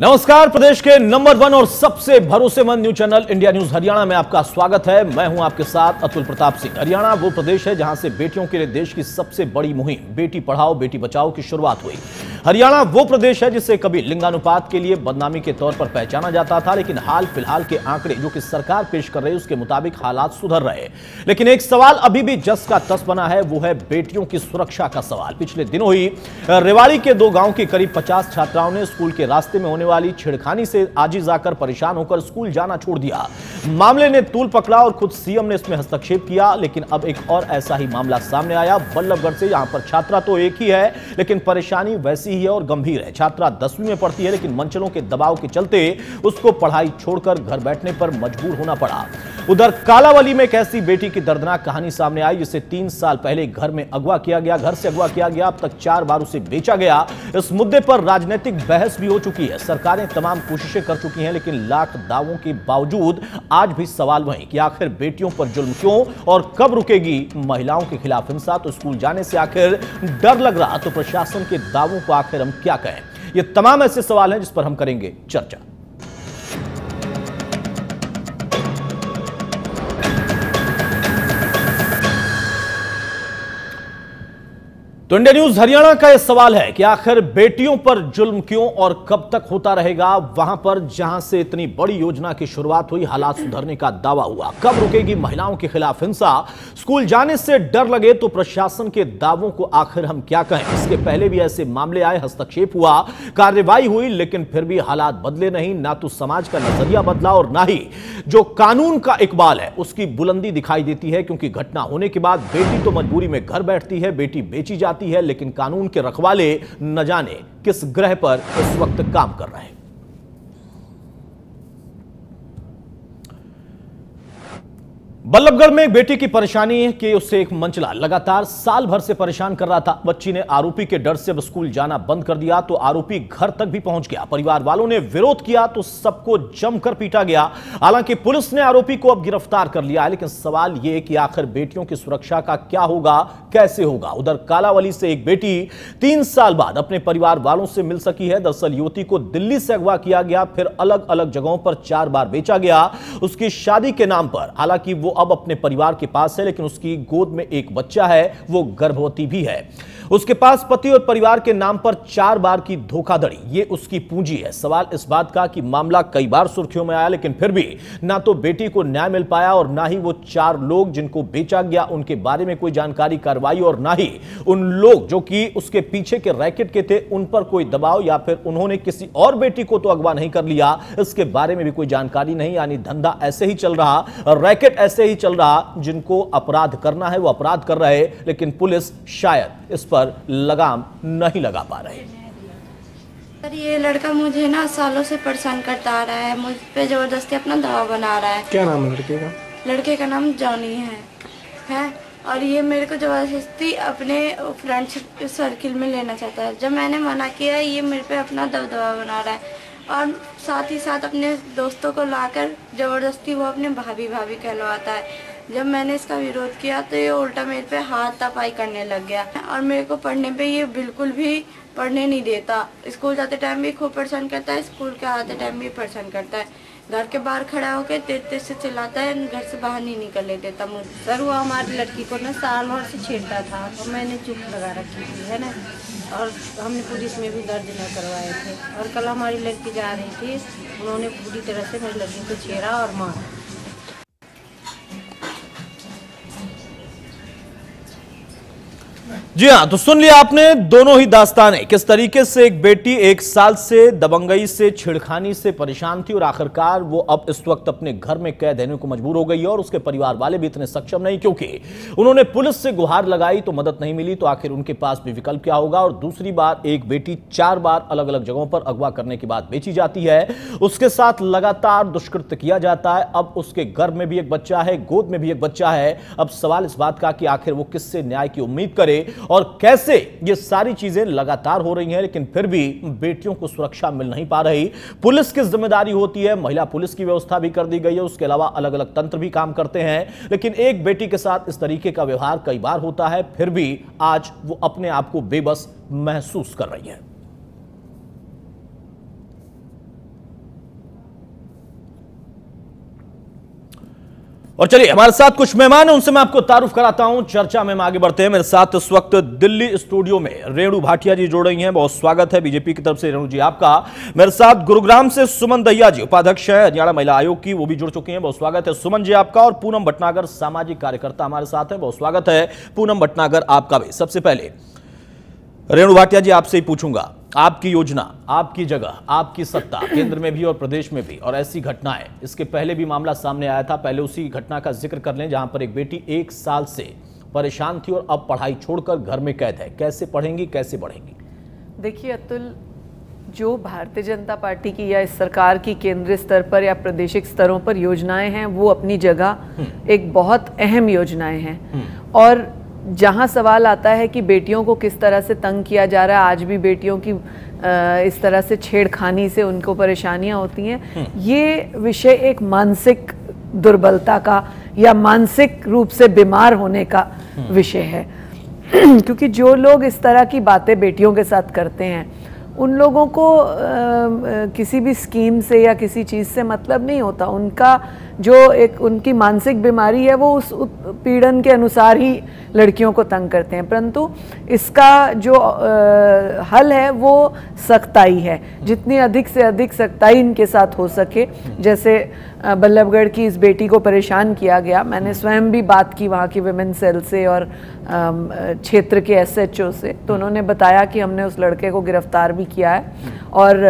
नमस्कार। प्रदेश के नंबर 1 और सबसे भरोसेमंद news channel India news Haryana में आपका स्वागत है। मैं हूं आपके साथ अतुल प्रताप सिंह। हरियाणा वो प्रदेश है जहां से बेटियों के लिए देश की सबसे बड़ी मुहिम बेटी पढ़ाओ बेटी बचाओ की शुरुआत हुई। हरियाणा वो प्रदेश है जिसे कभी लिंगानुपात के लिए बदनामी के तौर पर पहचाना जाता था, लेकिन हाल फिलहाल के आंकड़े जो कि सरकार पेश कर रही है उसके मुताबिक हालात सुधर रहे। लेकिन एक सवाल अभी भी जस का तस बना है, वो है बेटियों की सुरक्षा का सवाल। पिछले दिनों ही रेवाड़ी के 2 गांव की करीब 50 छात्राओं ने स्कूल के रास्ते में होने वाली छेड़खानी से आजीज आकर परेशान होकर स्कूल जाना छोड़ दिया। मामले ने तूल पकड़ा और खुद सीएम ने इसमें हस्तक्षेप किया। लेकिन अब एक और ऐसा ही मामला सामने आया बल्लभगढ़ से। यहां पर छात्रा तो एक ही है लेकिन परेशानी वैसी ही है और गंभीर है। छात्रा 10वीं में पढ़ती है, लेकिन मंचलों के दबाव के चलते उसको पढ़ाई छोड़कर घर बैठने पर मजबूर होना पड़ा। उधर कालावली में एक ऐसी बेटी की दर्दनाक कहानी सामने आई जिसे 3 साल पहले घर में अगवा किया गया, घर से अगवा किया गया, अब तक 4 बार उसे बेचा गया। इस मुद्दे पर राजनीतिक बहस भी हो चुकी है। सरकारें तमाम कोशिशें कर चुकी हैं, लेकिन लाख दावों के बावजूद आज भी सवाल वही कि आखिर बेटियों पर जुल्म क्यों और कब रुकेगी महिलाओं के खिलाफ हिंसा। तो स्कूल जाने से आखिर डर लग रहा, तो प्रशासन के दावों को आखिर हम क्या कहें। ये तमाम ऐसे सवाल हैं जिस पर हम करेंगे चर्चा। तो इंडिया न्यूज हरियाणा का यह सवाल है कि आखिर बेटियों पर जुल्म क्यों और कब तक होता रहेगा। वहां पर जहां से इतनी बड़ी योजना की शुरुआत हुई, हालात सुधरने का दावा हुआ, कब रुकेगी महिलाओं के खिलाफ हिंसा। स्कूल जाने से डर लगे तो प्रशासन के दावों को आखिर हम क्या कहें। इसके पहले भी ऐसे मामले आए, हस्तक्षेप हुआ, कार्रवाई हुई, लेकिन फिर भी हालात बदले नहीं। ना तो समाज का नजरिया बदला और ना ही जो कानून का इकबाल है उसकी बुलंदी दिखाई देती है। क्योंकि घटना होने के बाद बेटी तो मजबूरी में घर बैठती है, बेटी बेची है, लेकिन कानून के रखवाले न जाने किस ग्रह पर इस वक्त काम कर रहे हैं। बल्लभगढ़ में एक बेटी की परेशानी कि उससे एक मंचला लगातार साल भर से परेशान कर रहा था। बच्ची ने आरोपी के डर से अब स्कूल जाना बंद कर दिया तो आरोपी घर तक भी पहुंच गया। परिवार वालों ने विरोध किया तो सबको जमकर पीटा गया। हालांकि पुलिस ने आरोपी को अब गिरफ्तार कर लिया है, लेकिन सवाल यह कि आखिर बेटियों की सुरक्षा का क्या होगा, कैसे होगा। उधर कालावली से एक बेटी 3 साल बाद अपने परिवार वालों से मिल सकी है। दरअसल युवती को दिल्ली से अगवा किया गया, फिर अलग अलग जगहों पर 4 बार बेचा गया। उसकी शादी के नाम पर हालांकि वो अब अपने परिवार के पास है, लेकिन उसकी गोद में एक बच्चा है, वो गर्भवती भी है। उसके पास पति और परिवार के नाम पर 4 बार की धोखाधड़ी, ये उसकी पूंजी है। सवाल इस बात का कि मामला कई बार सुर्खियों में आया, लेकिन फिर भी ना तो बेटी को न्याय मिल पाया और ना ही वो 4 लोग जिनको बेचा गया उनके बारे में कोई जानकारी, कार्रवाई और ना ही उन लोग जो कि उसके पीछे के रैकेट के थे उन पर कोई दबाव, या फिर उन्होंने किसी और बेटी को तो अगवा नहीं कर लिया इसके बारे में भी कोई जानकारी नहीं। यानी धंधा ऐसे ही चल रहा, रैकेट ऐसे ही चल रहा। जिनको अपराध करना है वो अपराध कर रहे, लेकिन पुलिस शायद इस पर लगाम नहीं लगा पा रही। सर, ये लड़का मुझे ना सालों से परेशान करता आ रहा है, मुझ पे जबरदस्ती अपना दबाव बना रहा है। क्या नाम है लड़के का? लड़के का नाम जॉनी है और ये मेरे को जबरदस्ती अपने फ्रेंडशिप सर्किल में लेना चाहता है। जब मैंने मना किया ये मेरे पे अपना दबदबा बना रहा है और साथ ही साथ अपने दोस्तों को लाकर जबरदस्ती वो अपने भाभी कहलवाता है। जब मैंने इसका विरोध किया तो ये उल्टा मेरे पे हाथ तपाई करने लग गया और मेरे को पढ़ने पे ये बिल्कुल भी पढ़ने नहीं देता। स्कूल जाते टाइम भी खूब परेशान करता है, स्कूल के आते टाइम भी परेशान करता है। घर के बाहर खड़ा होकर तेज से चिल्लाता है, घर से बाहर नहीं निकलने देता मुझे। सर, वो हमारी लड़की को ना साल भर से छेड़ता था तो मैंने चुप लगा रखी थी, है ना, और हमने पुलिस में भी दर्ज न करवाए थे। और कल हमारी लड़की जा रही थी, उन्होंने पूरी तरह से मेरी लड़की को छेड़ा और मारा। जी हाँ, तो सुन लिया आपने दोनों ही दास्तानें, किस तरीके से एक बेटी 1 साल से दबंगई से, छेड़खानी से परेशान थी और आखिरकार वो अब इस वक्त अपने घर में कैद रहने को मजबूर हो गई है। और उसके परिवार वाले भी इतने सक्षम नहीं, क्योंकि उन्होंने पुलिस से गुहार लगाई तो मदद नहीं मिली, तो आखिर उनके पास भी विकल्प क्या होगा। और दूसरी बार एक बेटी 4 बार अलग अलग जगहों पर अगवा करने के बाद बेची जाती है, उसके साथ लगातार दुष्कृत्य किया जाता है। अब उसके गर्भ में भी एक बच्चा है, गोद में भी एक बच्चा है। अब सवाल इस बात का कि आखिर वो किससे न्याय की उम्मीद करे और कैसे ये सारी चीजें लगातार हो रही हैं, लेकिन फिर भी बेटियों को सुरक्षा मिल नहीं पा रही। पुलिस की जिम्मेदारी होती है, महिला पुलिस की व्यवस्था भी कर दी गई है, उसके अलावा अलग अलग तंत्र भी काम करते हैं, लेकिन एक बेटी के साथ इस तरीके का व्यवहार कई बार होता है। फिर भी आज वो अपने आप को बेबस महसूस कर रही है। और चलिए हमारे साथ कुछ मेहमान हैं, उनसे मैं आपको तारुफ कराता हूं। चर्चा में हम आगे बढ़ते हैं। मेरे साथ इस वक्त दिल्ली स्टूडियो में रेणु भाटिया जी जुड़ रही हैं, बहुत स्वागत है बीजेपी की तरफ से रेणु जी आपका। मेरे साथ गुरुग्राम से सुमन दहिया जी उपाध्यक्ष हैं हरियाणा महिला आयोग की, वो भी जुड़ चुकी हैं, बहुत स्वागत है सुमन जी आपका। और पूनम भटनागर सामाजिक कार्यकर्ता हमारे साथ हैं, बहुत स्वागत है पूनम भटनागर आपका भी। सबसे पहले रेणु भाटिया जी आपसे ही पूछूंगा, आपकी योजना, आपकी जगह, आपकी सत्ता केंद्र में भी और प्रदेश में भी, और ऐसी घटनाएं, इसके पहले भी मामला सामने आया था, पहले उसी घटना का जिक्र कर लें जहां पर एक बेटी 1 साल से परेशान थी और अब पढ़ाई छोड़कर घर में कैद है, कैसे पढ़ेंगी, कैसे बढ़ेंगी? देखिए अतुल, जो भारतीय जनता पार्टी की या इस सरकार की केंद्रीय स्तर पर या प्रादेशिक स्तरों पर योजनाएं हैं वो अपनी जगह एक बहुत अहम योजनाएं हैं। और जहाँ सवाल आता है कि बेटियों को किस तरह से तंग किया जा रहा है, आज भी बेटियों की इस तरह से छेड़खानी से उनको परेशानियाँ होती हैं, ये विषय एक मानसिक दुर्बलता का या मानसिक रूप से बीमार होने का विषय है। क्योंकि जो लोग इस तरह की बातें बेटियों के साथ करते हैं उन लोगों को किसी भी स्कीम से या किसी चीज़ से मतलब नहीं होता, उनका जो एक उनकी मानसिक बीमारी है वो उस उत्पीड़न के अनुसार ही लड़कियों को तंग करते हैं। परंतु इसका जो हल है वो सख्ताई है, जितनी अधिक से अधिक सख्ताई इनके साथ हो सके। जैसे बल्लभगढ़ की इस बेटी को परेशान किया गया, मैंने स्वयं भी बात की वहाँ की विमेन सेल से और क्षेत्र के SHO से, तो उन्होंने बताया कि हमने उस लड़के को गिरफ्तार भी किया है और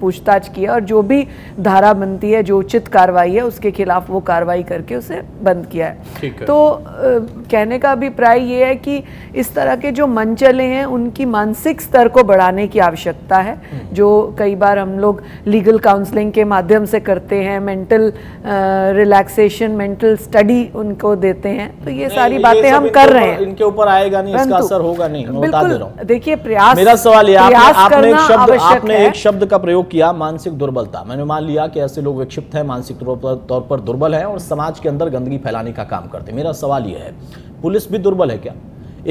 पूछताछ की है और जो भी धारा बनती है, जो उचित कार्रवाई है उसके खिलाफ वो कार्रवाई करके उसे बंद किया है। तो कहने का अभिप्राय ये है कि इस तरह के जो मन चले हैं उनकी मानसिक स्तर को बढ़ाने की आवश्यकता है, जो कई बार हम लोग लीगल काउंसलिंग के माध्यम से करते हैं, मेंटल रिलैक्सेशन, मेंटल स्टडी उनको देते हैं। तो ये सारी बातें हम कर रहे हैं, इनके ऊपर आएगा नहीं, इसका असर होगा नहीं, मैं बता दे रहा हूं। देखिए प्रयास, मेरा सवाल है, आपने एक शब्द का प्रयोग किया, मानसिक दुर्बलता। मैंने मान लिया कि ऐसे लोग विक्षिप्त हैं, मानसिक तौर पर दुर्बल हैं और समाज के अंदर गंदगी फैलाने का काम करते हैं। मेरा सवाल यह है, पुलिस भी दुर्बल है क्या?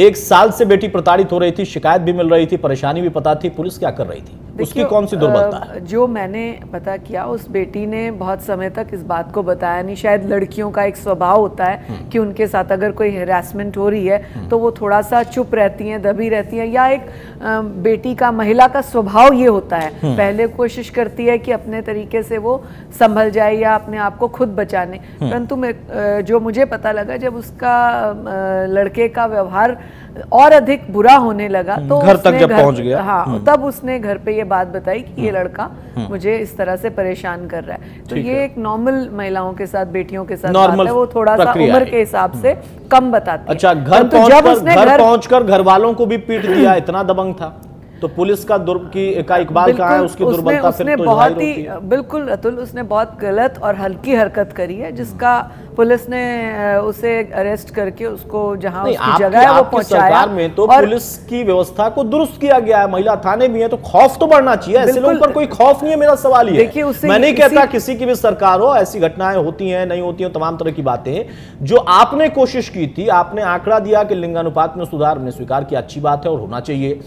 1 साल से बेटी प्रताड़ित हो रही थी, शिकायत भी मिल रही थी, परेशानी भी पता थी, पुलिस क्या कर रही थी, उसकी कौन सी दुर्बलता है? जो मैंने पता किया, उस बेटी ने बहुत समय तक इस बात को बताया नहीं। शायद लड़कियों का एक स्वभाव होता है कि उनके साथ अगर कोई हेरासमेंट हो रही है तो वो थोड़ा सा चुप रहती हैं, दबी रहती हैं, या एक बेटी का, महिला का स्वभाव ये होता है, पहले कोशिश करती है कि अपने तरीके से वो संभल जाए या अपने आप को खुद बचाने। परंतु जो मुझे पता लगा, जब उसका लड़के का व्यवहार और अधिक बुरा होने लगा तो घर तक जब पहुंच गया, हाँ, तब उसने घर पे ये बात बताई कि ये लड़का मुझे इस तरह से परेशान कर रहा है। तो ये एक नॉर्मल महिलाओं के साथ, बेटियों के साथ बात है, वो थोड़ा सा उम्र के हिसाब से कम बताती है। अच्छा, घर पहुंचकर घर वालों को भी पीट दिया, इतना दबंग था, तो पुलिस का इकबाल कहा है, उसकी दुर्बलता उसने तो बहुत ही बिल्कुल अतुल, उसने बहुत गलत और हल्की हरकत करी है, जिसका पुलिस ने उसे अरेस्ट करके उसको जहां उसकी जगह है वो पहुंचाया। सरकार में तो पुलिस की व्यवस्था को दुरुस्त किया गया है, महिला थाने भी है, तो खौफ तो बढ़ना चाहिए, ऐसे लोगों पर कोई खौफ नहीं है। मेरा सवाल ये, मैं नहीं कहता किसी की भी सरकार हो, ऐसी घटनाएं होती हैं, नहीं होती हैं, तमाम तरह की बातें। जो आपने कोशिश की थी, आपने आंकड़ा दिया कि लिंगानुपात में सुधार, हमने स्वीकार किया, अच्छी बात है और होना चाहिए,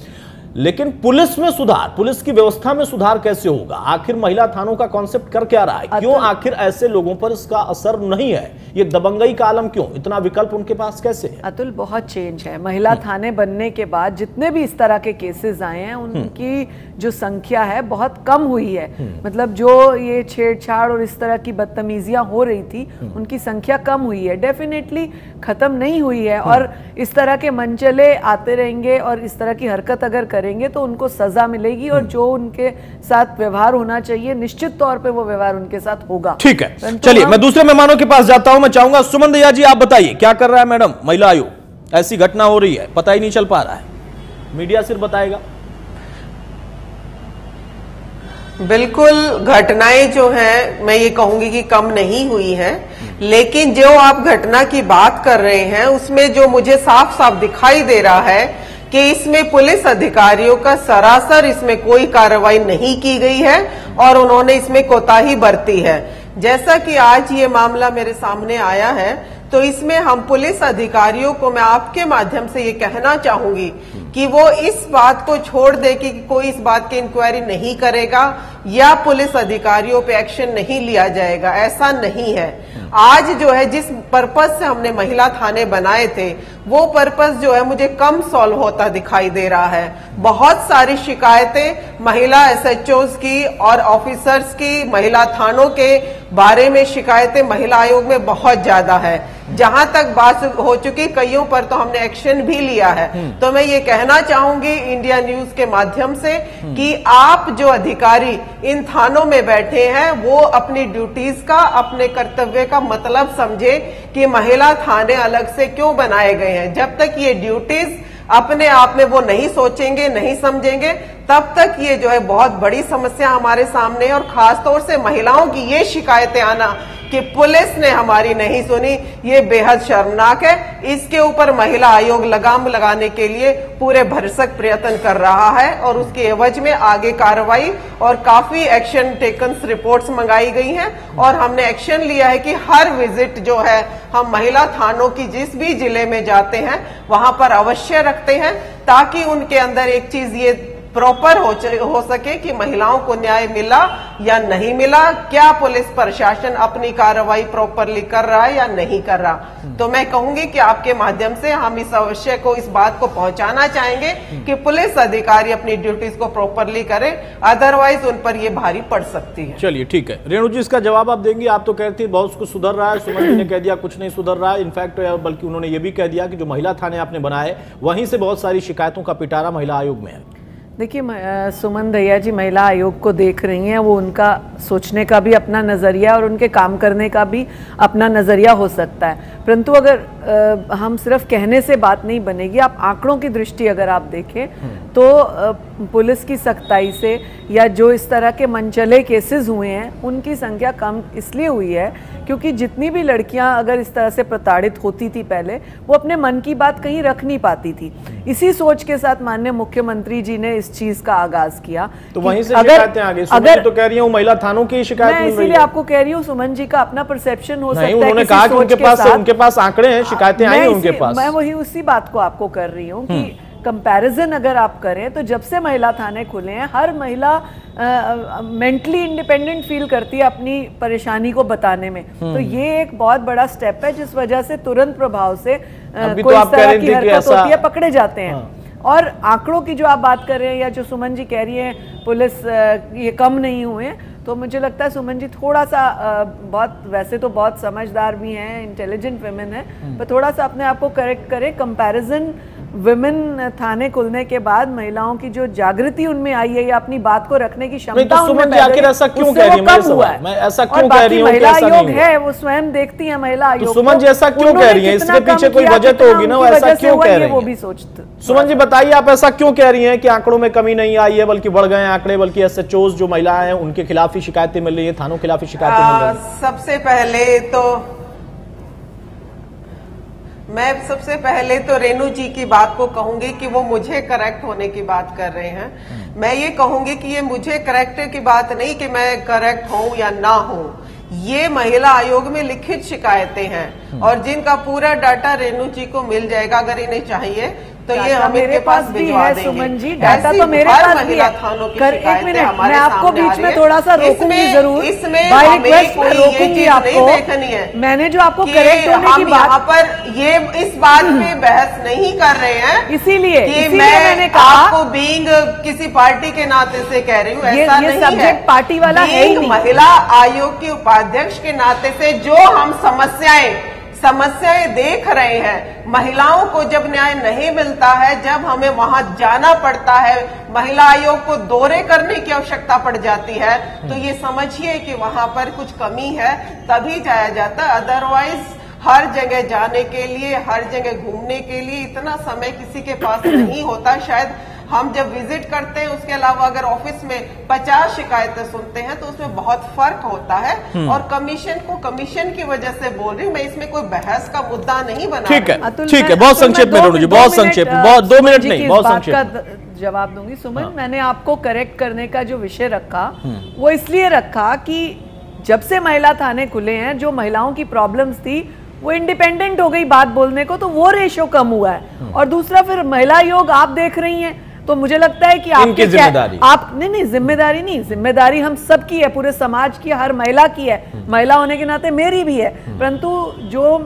लेकिन पुलिस में सुधार, पुलिस की व्यवस्था में सुधार कैसे होगा? आखिर महिला थानों का कॉन्सेप्ट कर क्या रहा है? क्यों आखिर ऐसे लोगों पर इसका असर नहीं है? ये दबंगई का आलम क्यों? इतना विकल्प उनके पास कैसे है? अतुल, बहुत चेंज है। महिला थाने बनने के बाद जितने भी इस तरह के केसेस आए हैं उनकी जो संख्या है बहुत कम हुई है। मतलब जो ये छेड़छाड़ और इस तरह की बदतमीजियां हो रही थी उनकी संख्या कम हुई है, डेफिनेटली खत्म नहीं हुई है। और इस तरह के मनचले आते रहेंगे और इस तरह की हरकत अगर तो उनको सजा मिलेगी और जो उनके साथ व्यवहार होना चाहिए निश्चित तौर पे वो व्यवहार उनके साथ होगा। ठीक है, चलिए मैं दूसरे मेहमानों के पास जाता हूं। मैं चाहूंगा सुमन दहिया जी आप बताइए, क्या कर रहा है मैडम महिला आयोग? ऐसी घटना हो रही है, पता ही नहीं चल पा रहा है, मीडिया सिर्फ बताएगा। बिल्कुल, घटनाएं जो हैं मैं ये कहूंगी कि कम नहीं हुई हैं, लेकिन जो आप घटना की बात कर रहे हैं उसमें जो मुझे साफ साफ दिखाई दे रहा है कि इसमें पुलिस अधिकारियों का सरासर इसमें कोई कार्रवाई नहीं की गई है और उन्होंने इसमें कोताही बरती है। जैसा कि आज ये मामला मेरे सामने आया है, तो इसमें हम पुलिस अधिकारियों को मैं आपके माध्यम से ये कहना चाहूंगी कि वो इस बात को छोड़ दे कि कोई इस बात की इंक्वायरी नहीं करेगा या पुलिस अधिकारियों पे एक्शन नहीं लिया जाएगा, ऐसा नहीं है। आज जो है जिस पर्पस से हमने महिला थाने बनाए थे वो पर्पस जो है मुझे कम सॉल्व होता दिखाई दे रहा है। बहुत सारी शिकायतें महिला एसएचओज की और ऑफिसर्स की, महिला थानों के बारे में शिकायतें महिला आयोग में बहुत ज्यादा है। जहां तक बात हो चुकी कईयों पर तो हमने एक्शन भी लिया है। तो मैं ये कहना चाहूंगी इंडिया न्यूज के माध्यम से कि आप जो अधिकारी इन थानों में बैठे हैं वो अपनी ड्यूटीज का, अपने कर्तव्य का मतलब समझे कि महिला थाने अलग से क्यों बनाए गए हैं। जब तक ये ड्यूटीज अपने आप में वो नहीं सोचेंगे, नहीं समझेंगे, तब तक ये जो है बहुत बड़ी समस्या हमारे सामने है। और खासतौर से महिलाओं की ये शिकायतें आना कि पुलिस ने हमारी नहीं सुनी, ये बेहद शर्मनाक है। इसके ऊपर महिला आयोग लगाम लगाने के लिए पूरे भरसक प्रयत्न कर रहा है और उसके एवज में आगे कार्रवाई और काफी एक्शन टेकन, रिपोर्ट्स मंगाई गई हैं और हमने एक्शन लिया है कि हर विजिट जो है हम महिला थानों की जिस भी जिले में जाते हैं वहां पर अवश्य रखते हैं ताकि उनके अंदर एक चीज ये प्रॉपर हो सके कि महिलाओं को न्याय मिला या नहीं मिला, क्या पुलिस प्रशासन अपनी कार्रवाई प्रॉपरली कर रहा है या नहीं कर रहा। तो मैं कहूंगी कि आपके माध्यम से हम इस अवश्य को, इस बात को पहुंचाना चाहेंगे कि पुलिस अधिकारी अपनी ड्यूटीज को प्रॉपरली करें, अदरवाइज उन पर ये भारी पड़ सकती है। चलिए ठीक है, रेणु जी इसका जवाब आप देंगी। आप तो कहती है बहुत कुछ सुधर रहा है, सुमन जी ने कह दिया कुछ नहीं सुधर रहा है, इनफैक्ट बल्कि उन्होंने ये भी कह दिया कि जो महिला थाने आपने बनाए वहीं से बहुत सारी शिकायतों का पिटारा महिला आयोग में है। देखिए सुमन दहिया जी महिला आयोग को देख रही हैं, वो उनका सोचने का भी अपना नज़रिया और उनके काम करने का भी अपना नज़रिया हो सकता है, परंतु अगर हम सिर्फ कहने से बात नहीं बनेगी। आप आंकड़ों की दृष्टि अगर आप देखें तो पुलिस की सख्ताई से या जो इस तरह के मनचले केसेस हुए हैं उनकी संख्या कम इसलिए हुई है क्योंकि जितनी भी लड़कियां अगर इस तरह से प्रताड़ित होती थी पहले, वो अपने मन की बात कहीं रख नहीं पाती थी। इसी सोच के साथ माननीय मुख्यमंत्री जी ने इस चीज का आगाज किया। तो वहीं से शिकायतें आ गई, सुमन जी तो कह रही हूं महिला थानों की शिकायत मिल रही है। मैं इसीलिए आपको कह रही हूं सुमन जी का अपना परसेप्शन हो सकता है, उन्होंने कहा कि उनके पास आंकड़े हैं, शिकायतें आई हैं उनके पास। मैं वही उसी बात को आपको कर रही हूँ कि कंपैरिजन अगर आप करें तो जब से महिला थाने खुले हैं हर महिला मेंटली इंडिपेंडेंट फील करती है अपनी परेशानी को बताने में। तो ये एक बहुत बड़ा स्टेप है जिस वजह से तुरंत प्रभाव से कोई इस तरह की हरकत होती है पकड़े जाते हैं। और आंकड़ों की जो आप बात कर रहे हैं या जो सुमन जी कह रही हैं पुलिस ये कम नहीं हुए, तो मुझे लगता है सुमन जी थोड़ा सा बहुत, वैसे तो बहुत समझदार भी हैं, इंटेलिजेंट वुमेन हैं, पर थोड़ा सा अपने आप को करेक्ट करें। कंपैरिजन विमेन थाने खुलने के बाद महिलाओं की जो जागृति उनमें आई है या अपनी बात को रखने की क्षमता उनमें ऐसा क्यों कह रही है? महिला आयोग है, वो स्वयं देखती है महिला आयोग। सुमन जी ऐसा क्यों कह रही है, इसके पीछे कोई वजह तो होगी ना, ऐसा क्यों कह रही है वो भी सोचते। सुमन जी बताइए आप ऐसा क्यों कह रही है कि आंकड़ों में कमी नहीं आई है बल्कि बढ़ गए आंकड़े, बल्कि एसएचओज जो महिला है उनके खिलाफ ही शिकायतें मिल रही है, थानों के खिलाफ ही शिकायतें मिल रही है। मैं सबसे पहले तो रेणु जी की बात को कहूंगी कि वो मुझे करेक्ट होने की बात कर रहे हैं। मैं ये कहूंगी कि ये मुझे करेक्ट की बात नहीं कि मैं करेक्ट हूं या ना हूं, ये महिला आयोग में लिखित शिकायतें हैं और जिनका पूरा डाटा रेणु जी को मिल जाएगा अगर इन्हें चाहिए तो ये हम इनके पास भिजवा देंगे। सुमन जी डाटा तो मेरे पास भी है, एक मिनट मैं आपको बीच में थोड़ा सा रोकूंगी जरूर, बाय रिक्वेस्ट मैं रोकूंगी आपको। मैंने जो आपको करेक्ट होने की बात, यहाँ पर ये इस बात पे बहस नहीं कर रहे हैं, इसीलिए मैंने आपको बीइंग किसी पार्टी के नाते से कह रही हूँ, ऐसा नहीं है, सब्जेक्ट पार्टी वाला है। महिला आयोग के उपाध्यक्ष के नाते से जो हम समस्याएं देख रहे हैं, महिलाओं को जब न्याय नहीं मिलता है, जब हमें वहां जाना पड़ता है, महिला आयोग को दौरे करने की आवश्यकता पड़ जाती है, तो ये समझिए कि वहां पर कुछ कमी है तभी जाया जाता है। अदरवाइज हर जगह जाने के लिए, हर जगह घूमने के लिए इतना समय किसी के पास नहीं होता। शायद हम जब विजिट करते हैं उसके अलावा अगर ऑफिस में 50 शिकायतें सुनते हैं तो उसमें बहुत फर्क होता है। और कमीशन को कमीशन की वजह से बोल रही हूँ मैं, इसमें कोई बहस का मुद्दा नहीं बना। ठीक है बहुत संक्षेप में रेणु जी, बहुत संक्षेप, बहुत 2 मिनट नहीं, बहुत संक्षेप जवाब दूंगी। सुमन मैंने आपको करेक्ट करने का जो विषय रखा वो इसलिए रखा कि जब से महिला थाने खुले हैं जो महिलाओं की प्रॉब्लम्स थी वो इंडिपेंडेंट हो गई बात बोलने को, तो वो रेशो कम हुआ है। और दूसरा फिर महिला आयोग आप देख रही हैं, तो मुझे लगता है कि आपकी जिम्मेदारी, आप नहीं जिम्मेदारी नहीं, जिम्मेदारी हम सब की है, पूरे समाज की, हर महिला की है, महिला होने के नाते मेरी भी है। परंतु जो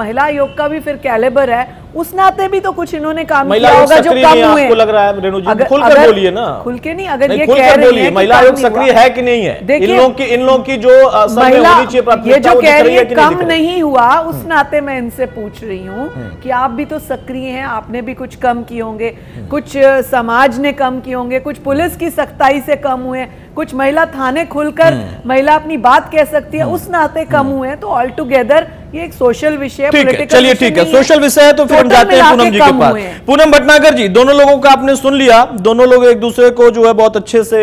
महिला आयोग का भी फिर कैलेबर है, उस नाते भी तो कुछ इन्होंने काम किया होगा जो कम हुए। आपको लग रहा है रेणु जी, खुल कर बोलिए ना, खुल के नहीं, अगर ये कह रही है महिला आयोग सक्रिय है कि नहीं है, इन लोग की जो महिला ये जो कह रही है कम नहीं हुआ, उस नाते मैं इनसे पूछ रही हूँ कि आप भी तो सक्रिय हैं, आपने भी कुछ कम किए होंगे, कुछ समाज ने कम किए होंगे, कुछ पुलिस की सख्ताई से कम हुए, कुछ महिला थाने खुलकर महिला अपनी बात कह सकती है, उस नाते कम हुए हैं। तो ऑल टुगेदर ये एक सोशल विषय है, पॉलिटिकल, चलिए ठीक है, सोशल विषय है तो फिर हम जाते हैं पूनम जी के पास। पूनम भटनागर जी, दोनों लोगों का आपने सुन लिया, दोनों लोग एक दूसरे को जो है बहुत अच्छे से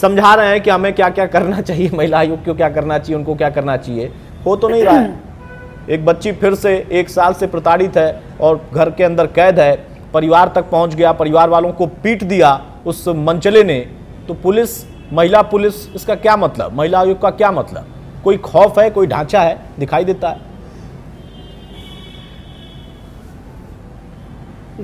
समझा रहे हैं कि हमें क्या क्या करना चाहिए, महिला आयोग को क्या करना चाहिए, उनको क्या करना चाहिए। हो तो नहीं रहा है, एक बच्ची फिर से 1 साल से प्रताड़ित है और घर के अंदर कैद है, परिवार तक पहुंच गया, परिवार वालों को पीट दिया उस मनचले ने, तो पुलिस, महिला पुलिस, इसका क्या मतलब, महिला आयोग का क्या मतलब? कोई खौफ है, कोई ढांचा है, दिखाई देता है?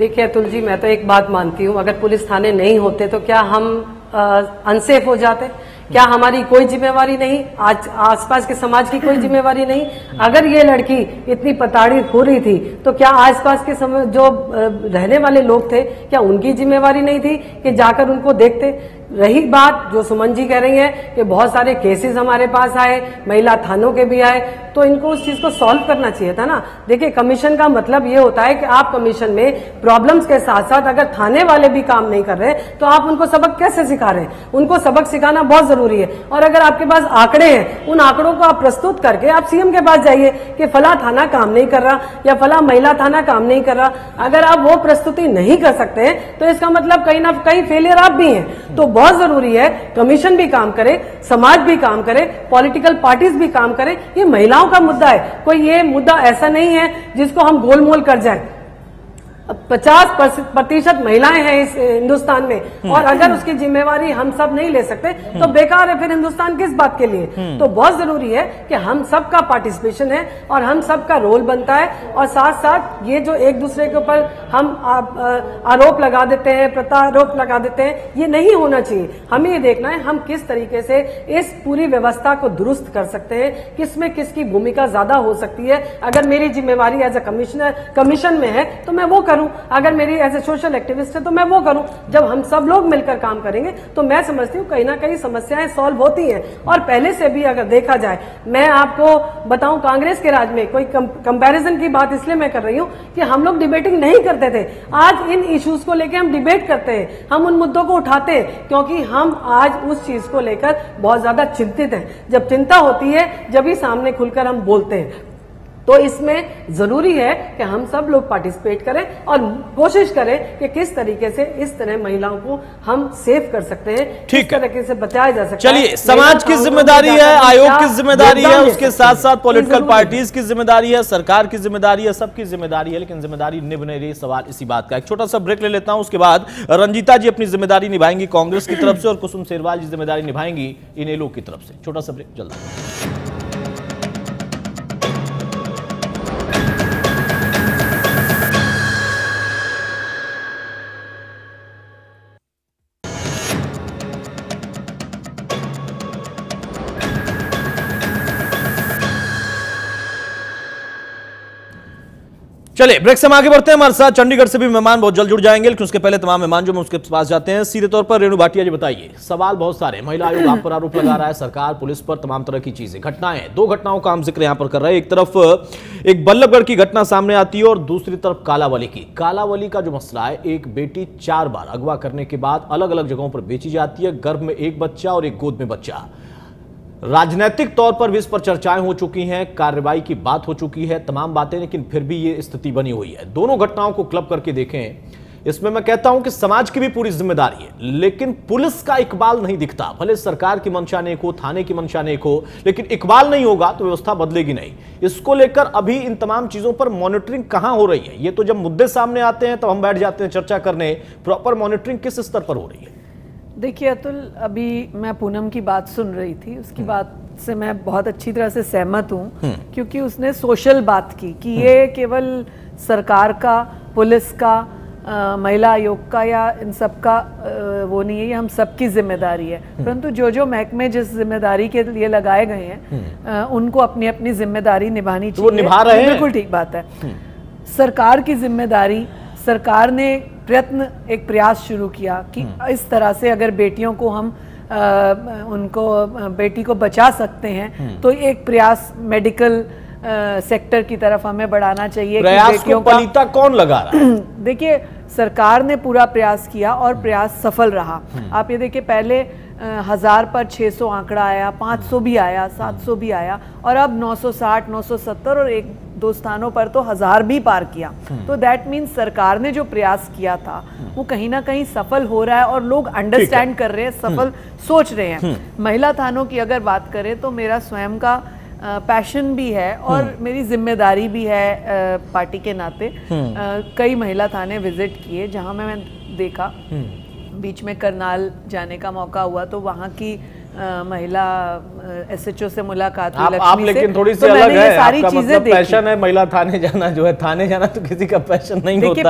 देखिए अतुल जी, मैं तो एक बात मानती हूँ, अगर पुलिस थाने नहीं होते तो क्या हम अनसेफ हो जाते? क्या हमारी कोई जिम्मेवारी नहीं, आज आसपास के समाज की कोई जिम्मेवारी नहीं? अगर ये लड़की इतनी प्रताड़ित हो रही थी तो क्या आसपास के जो रहने वाले लोग थे, क्या उनकी जिम्मेवारी नहीं थी कि जाकर उनको देखते? रही बात जो सुमन जी कह रही हैं कि बहुत सारे केसेस हमारे पास आए, महिला थानों के भी आए, तो इनको उस चीज को सॉल्व करना चाहिए था ना। देखिए कमीशन का मतलब ये होता है कि आप कमीशन में प्रॉब्लम्स के साथ साथ अगर थाने वाले भी काम नहीं कर रहे तो आप उनको सबक कैसे सिखा रहे हैं? उनको सबक सिखाना बहुत जरूरी है। और अगर आपके पास आंकड़े हैं, उन आंकड़ों को आप प्रस्तुत करके आप सीएम के पास जाइए कि फला थाना काम नहीं कर रहा या फला महिला थाना काम नहीं कर रहा। अगर आप वो प्रस्तुति नहीं कर सकते हैं तो इसका मतलब कहीं ना कहीं फेलियर आप भी हैं। तो बहुत जरूरी है कमीशन भी काम करे, समाज भी काम करे, पॉलिटिकल पार्टीज भी काम करे। ये महिलाओं का मुद्दा है, कोई ये मुद्दा ऐसा नहीं है जिसको हम गोलमोल कर जाएं। 50% महिलाएं हैं इस हिंदुस्तान में, और अगर उसकी जिम्मेवारी हम सब नहीं ले सकते तो बेकार है फिर हिंदुस्तान किस बात के लिए। तो बहुत जरूरी है कि हम सबका पार्टिसिपेशन है और हम सबका रोल बनता है। और साथ साथ ये जो एक दूसरे के ऊपर हम आरोप लगा देते हैं, प्रत्यारोप लगा देते हैं, ये नहीं होना चाहिए। हमें ये देखना है हम किस तरीके से इस पूरी व्यवस्था को दुरुस्त कर सकते हैं, किसमें किसकी भूमिका ज्यादा हो सकती है। अगर मेरी जिम्मेवारी एज ए कमीशन में है तो मैं वो, अगर मेरी एज ए सोशल एक्टिविस्ट है तो मैं वो करूं। जब हम सब लोग मिलकर काम करेंगे तो मैं समझती हूं कहीं ना कहीं समस्याएं सॉल्व होती हैं। और पहले से भी अगर देखा जाए, मैं आपको बताऊं, कांग्रेस के राज में कोई कंपैरिजन की बात इसलिए मैं कर रही हूं कि हम लोग डिबेटिंग नहीं करते थे। आज इन इश्यूज को लेकर हम डिबेट करते हैं, हम उन मुद्दों को उठाते हैं, क्योंकि हम आज उस चीज को लेकर बहुत ज्यादा चिंतित हैं। जब चिंता होती है जब ही सामने खुलकर हम बोलते हैं। तो इसमें जरूरी है कि हम सब लोग पार्टिसिपेट करें और कोशिश करें कि किस तरीके से इस तरह महिलाओं को हम सेफ कर सकते हैं, किस तरीके से बचाया जा सकता है। चलिए, समाज की जिम्मेदारी है, आयोग की जिम्मेदारी है, उसके साथ साथ पॉलिटिकल पार्टीज की जिम्मेदारी है, सरकार की जिम्मेदारी है, सबकी जिम्मेदारी है, लेकिन जिम्मेदारी निभ नहीं रही, सवाल इसी बात का। एक छोटा सा ब्रेक ले लेता हूं, उसके बाद रंजीता जी अपनी जिम्मेदारी निभाएंगी कांग्रेस की तरफ से और कुसुम सेरवाल जी जिम्मेदारी निभाएंगी इनेलो की तरफ से। छोटा सा ब्रेक, जल्दी। चलिए ब्रेक से हम आगे बढ़ते हैं, हमारे साथ चंडीगढ़ से भी मेहमान बहुत जल्द जुड़ जाएंगे, लेकिन उसके पहले तमाम मेहमान जो उसके पास जाते हैं। सीधे तौर पर रेणु भाटिया जी, बताइए, सवाल बहुत सारे, महिला आयोग आप पर आरोप लगा रहा है, सरकार पुलिस पर, तमाम तरह की चीजें, घटनाएं, 2 घटनाओं का हम जिक्र यहां पर कर रहे हैं। एक तरफ एक बल्लभगढ़ की घटना सामने आती है और दूसरी तरफ कालावाली की। कालावाली का जो मसला है, एक बेटी 4 बार अगवा करने के बाद अलग अलग जगहों पर बेची जाती है, गर्भ में एक बच्चा और एक गोद में बच्चा। राजनीतिक तौर पर भी इस पर चर्चाएं हो चुकी हैं, कार्रवाई की बात हो चुकी है, तमाम बातें, लेकिन फिर भी ये स्थिति बनी हुई है। दोनों घटनाओं को क्लब करके देखें, इसमें मैं कहता हूं कि समाज की भी पूरी जिम्मेदारी है, लेकिन पुलिस का इकबाल नहीं दिखता। भले सरकार की मंशा नेक हो, थाने की मंशा नेक हो, लेकिन इकबाल नहीं होगा तो व्यवस्था बदलेगी नहीं। इसको लेकर अभी इन तमाम चीजों पर मॉनिटरिंग कहां हो रही है? ये तो जब मुद्दे सामने आते हैं तब हम बैठ जाते हैं चर्चा करने, प्रॉपर मॉनिटरिंग किस स्तर पर हो रही है? देखिए अतुल, अभी मैं पूनम की बात सुन रही थी, उसकी बात से मैं बहुत अच्छी तरह से सहमत हूँ, क्योंकि उसने सोशल बात की कि ये केवल सरकार का, पुलिस का, महिला आयोग का या इन सब का वो नहीं है, ये हम सबकी जिम्मेदारी है। परंतु जो जो महकमे जिस जिम्मेदारी के लिए लगाए गए हैं उनको अपनी अपनी जिम्मेदारी निभानी चाहिए, वो निभा रहे हैं। बिल्कुल ठीक बात है। सरकार की जिम्मेदारी, सरकार ने प्रयत्न, एक प्रयास शुरू किया कि इस तरह से अगर बेटियों को हम उनको बेटी को बचा सकते हैं तो एक प्रयास मेडिकल सेक्टर की तरफ हमें बढ़ाना चाहिए। प्रयास को पलीता कौन लगा रहा है? देखिए सरकार ने पूरा प्रयास किया और प्रयास सफल रहा। आप ये देखिए पहले 1000 पर 600 आंकड़ा आया, 500 भी आया, 700 भी आआया और अब 960, 970 और एक दो स्थानों पर तो 1000 भी पार किया। तो दैट मीन्स सरकार ने जो प्रयास किया था वो कहीं ना कहीं सफल हो रहा है और लोग अंडरस्टैंड कर रहे हैं, सफल सोच रहे हैं। महिला थानों की अगर बात करें तो मेरा स्वयं का पैशन भी है और मेरी जिम्मेदारी भी है, पार्टी के नाते कई महिला थाने विजिट किए जहां मैं देखा, बीच में करनाल जाने का मौका हुआ तो वहां की महिला एसएचओ से मुलाकात हुई। आप लेकिन थोड़ी सी अलग है, सारी चीजें मतलब पैशन है, महिला थाने जाना जो है, थाने जाना तो किसी का पैशन नहीं होता। देखिए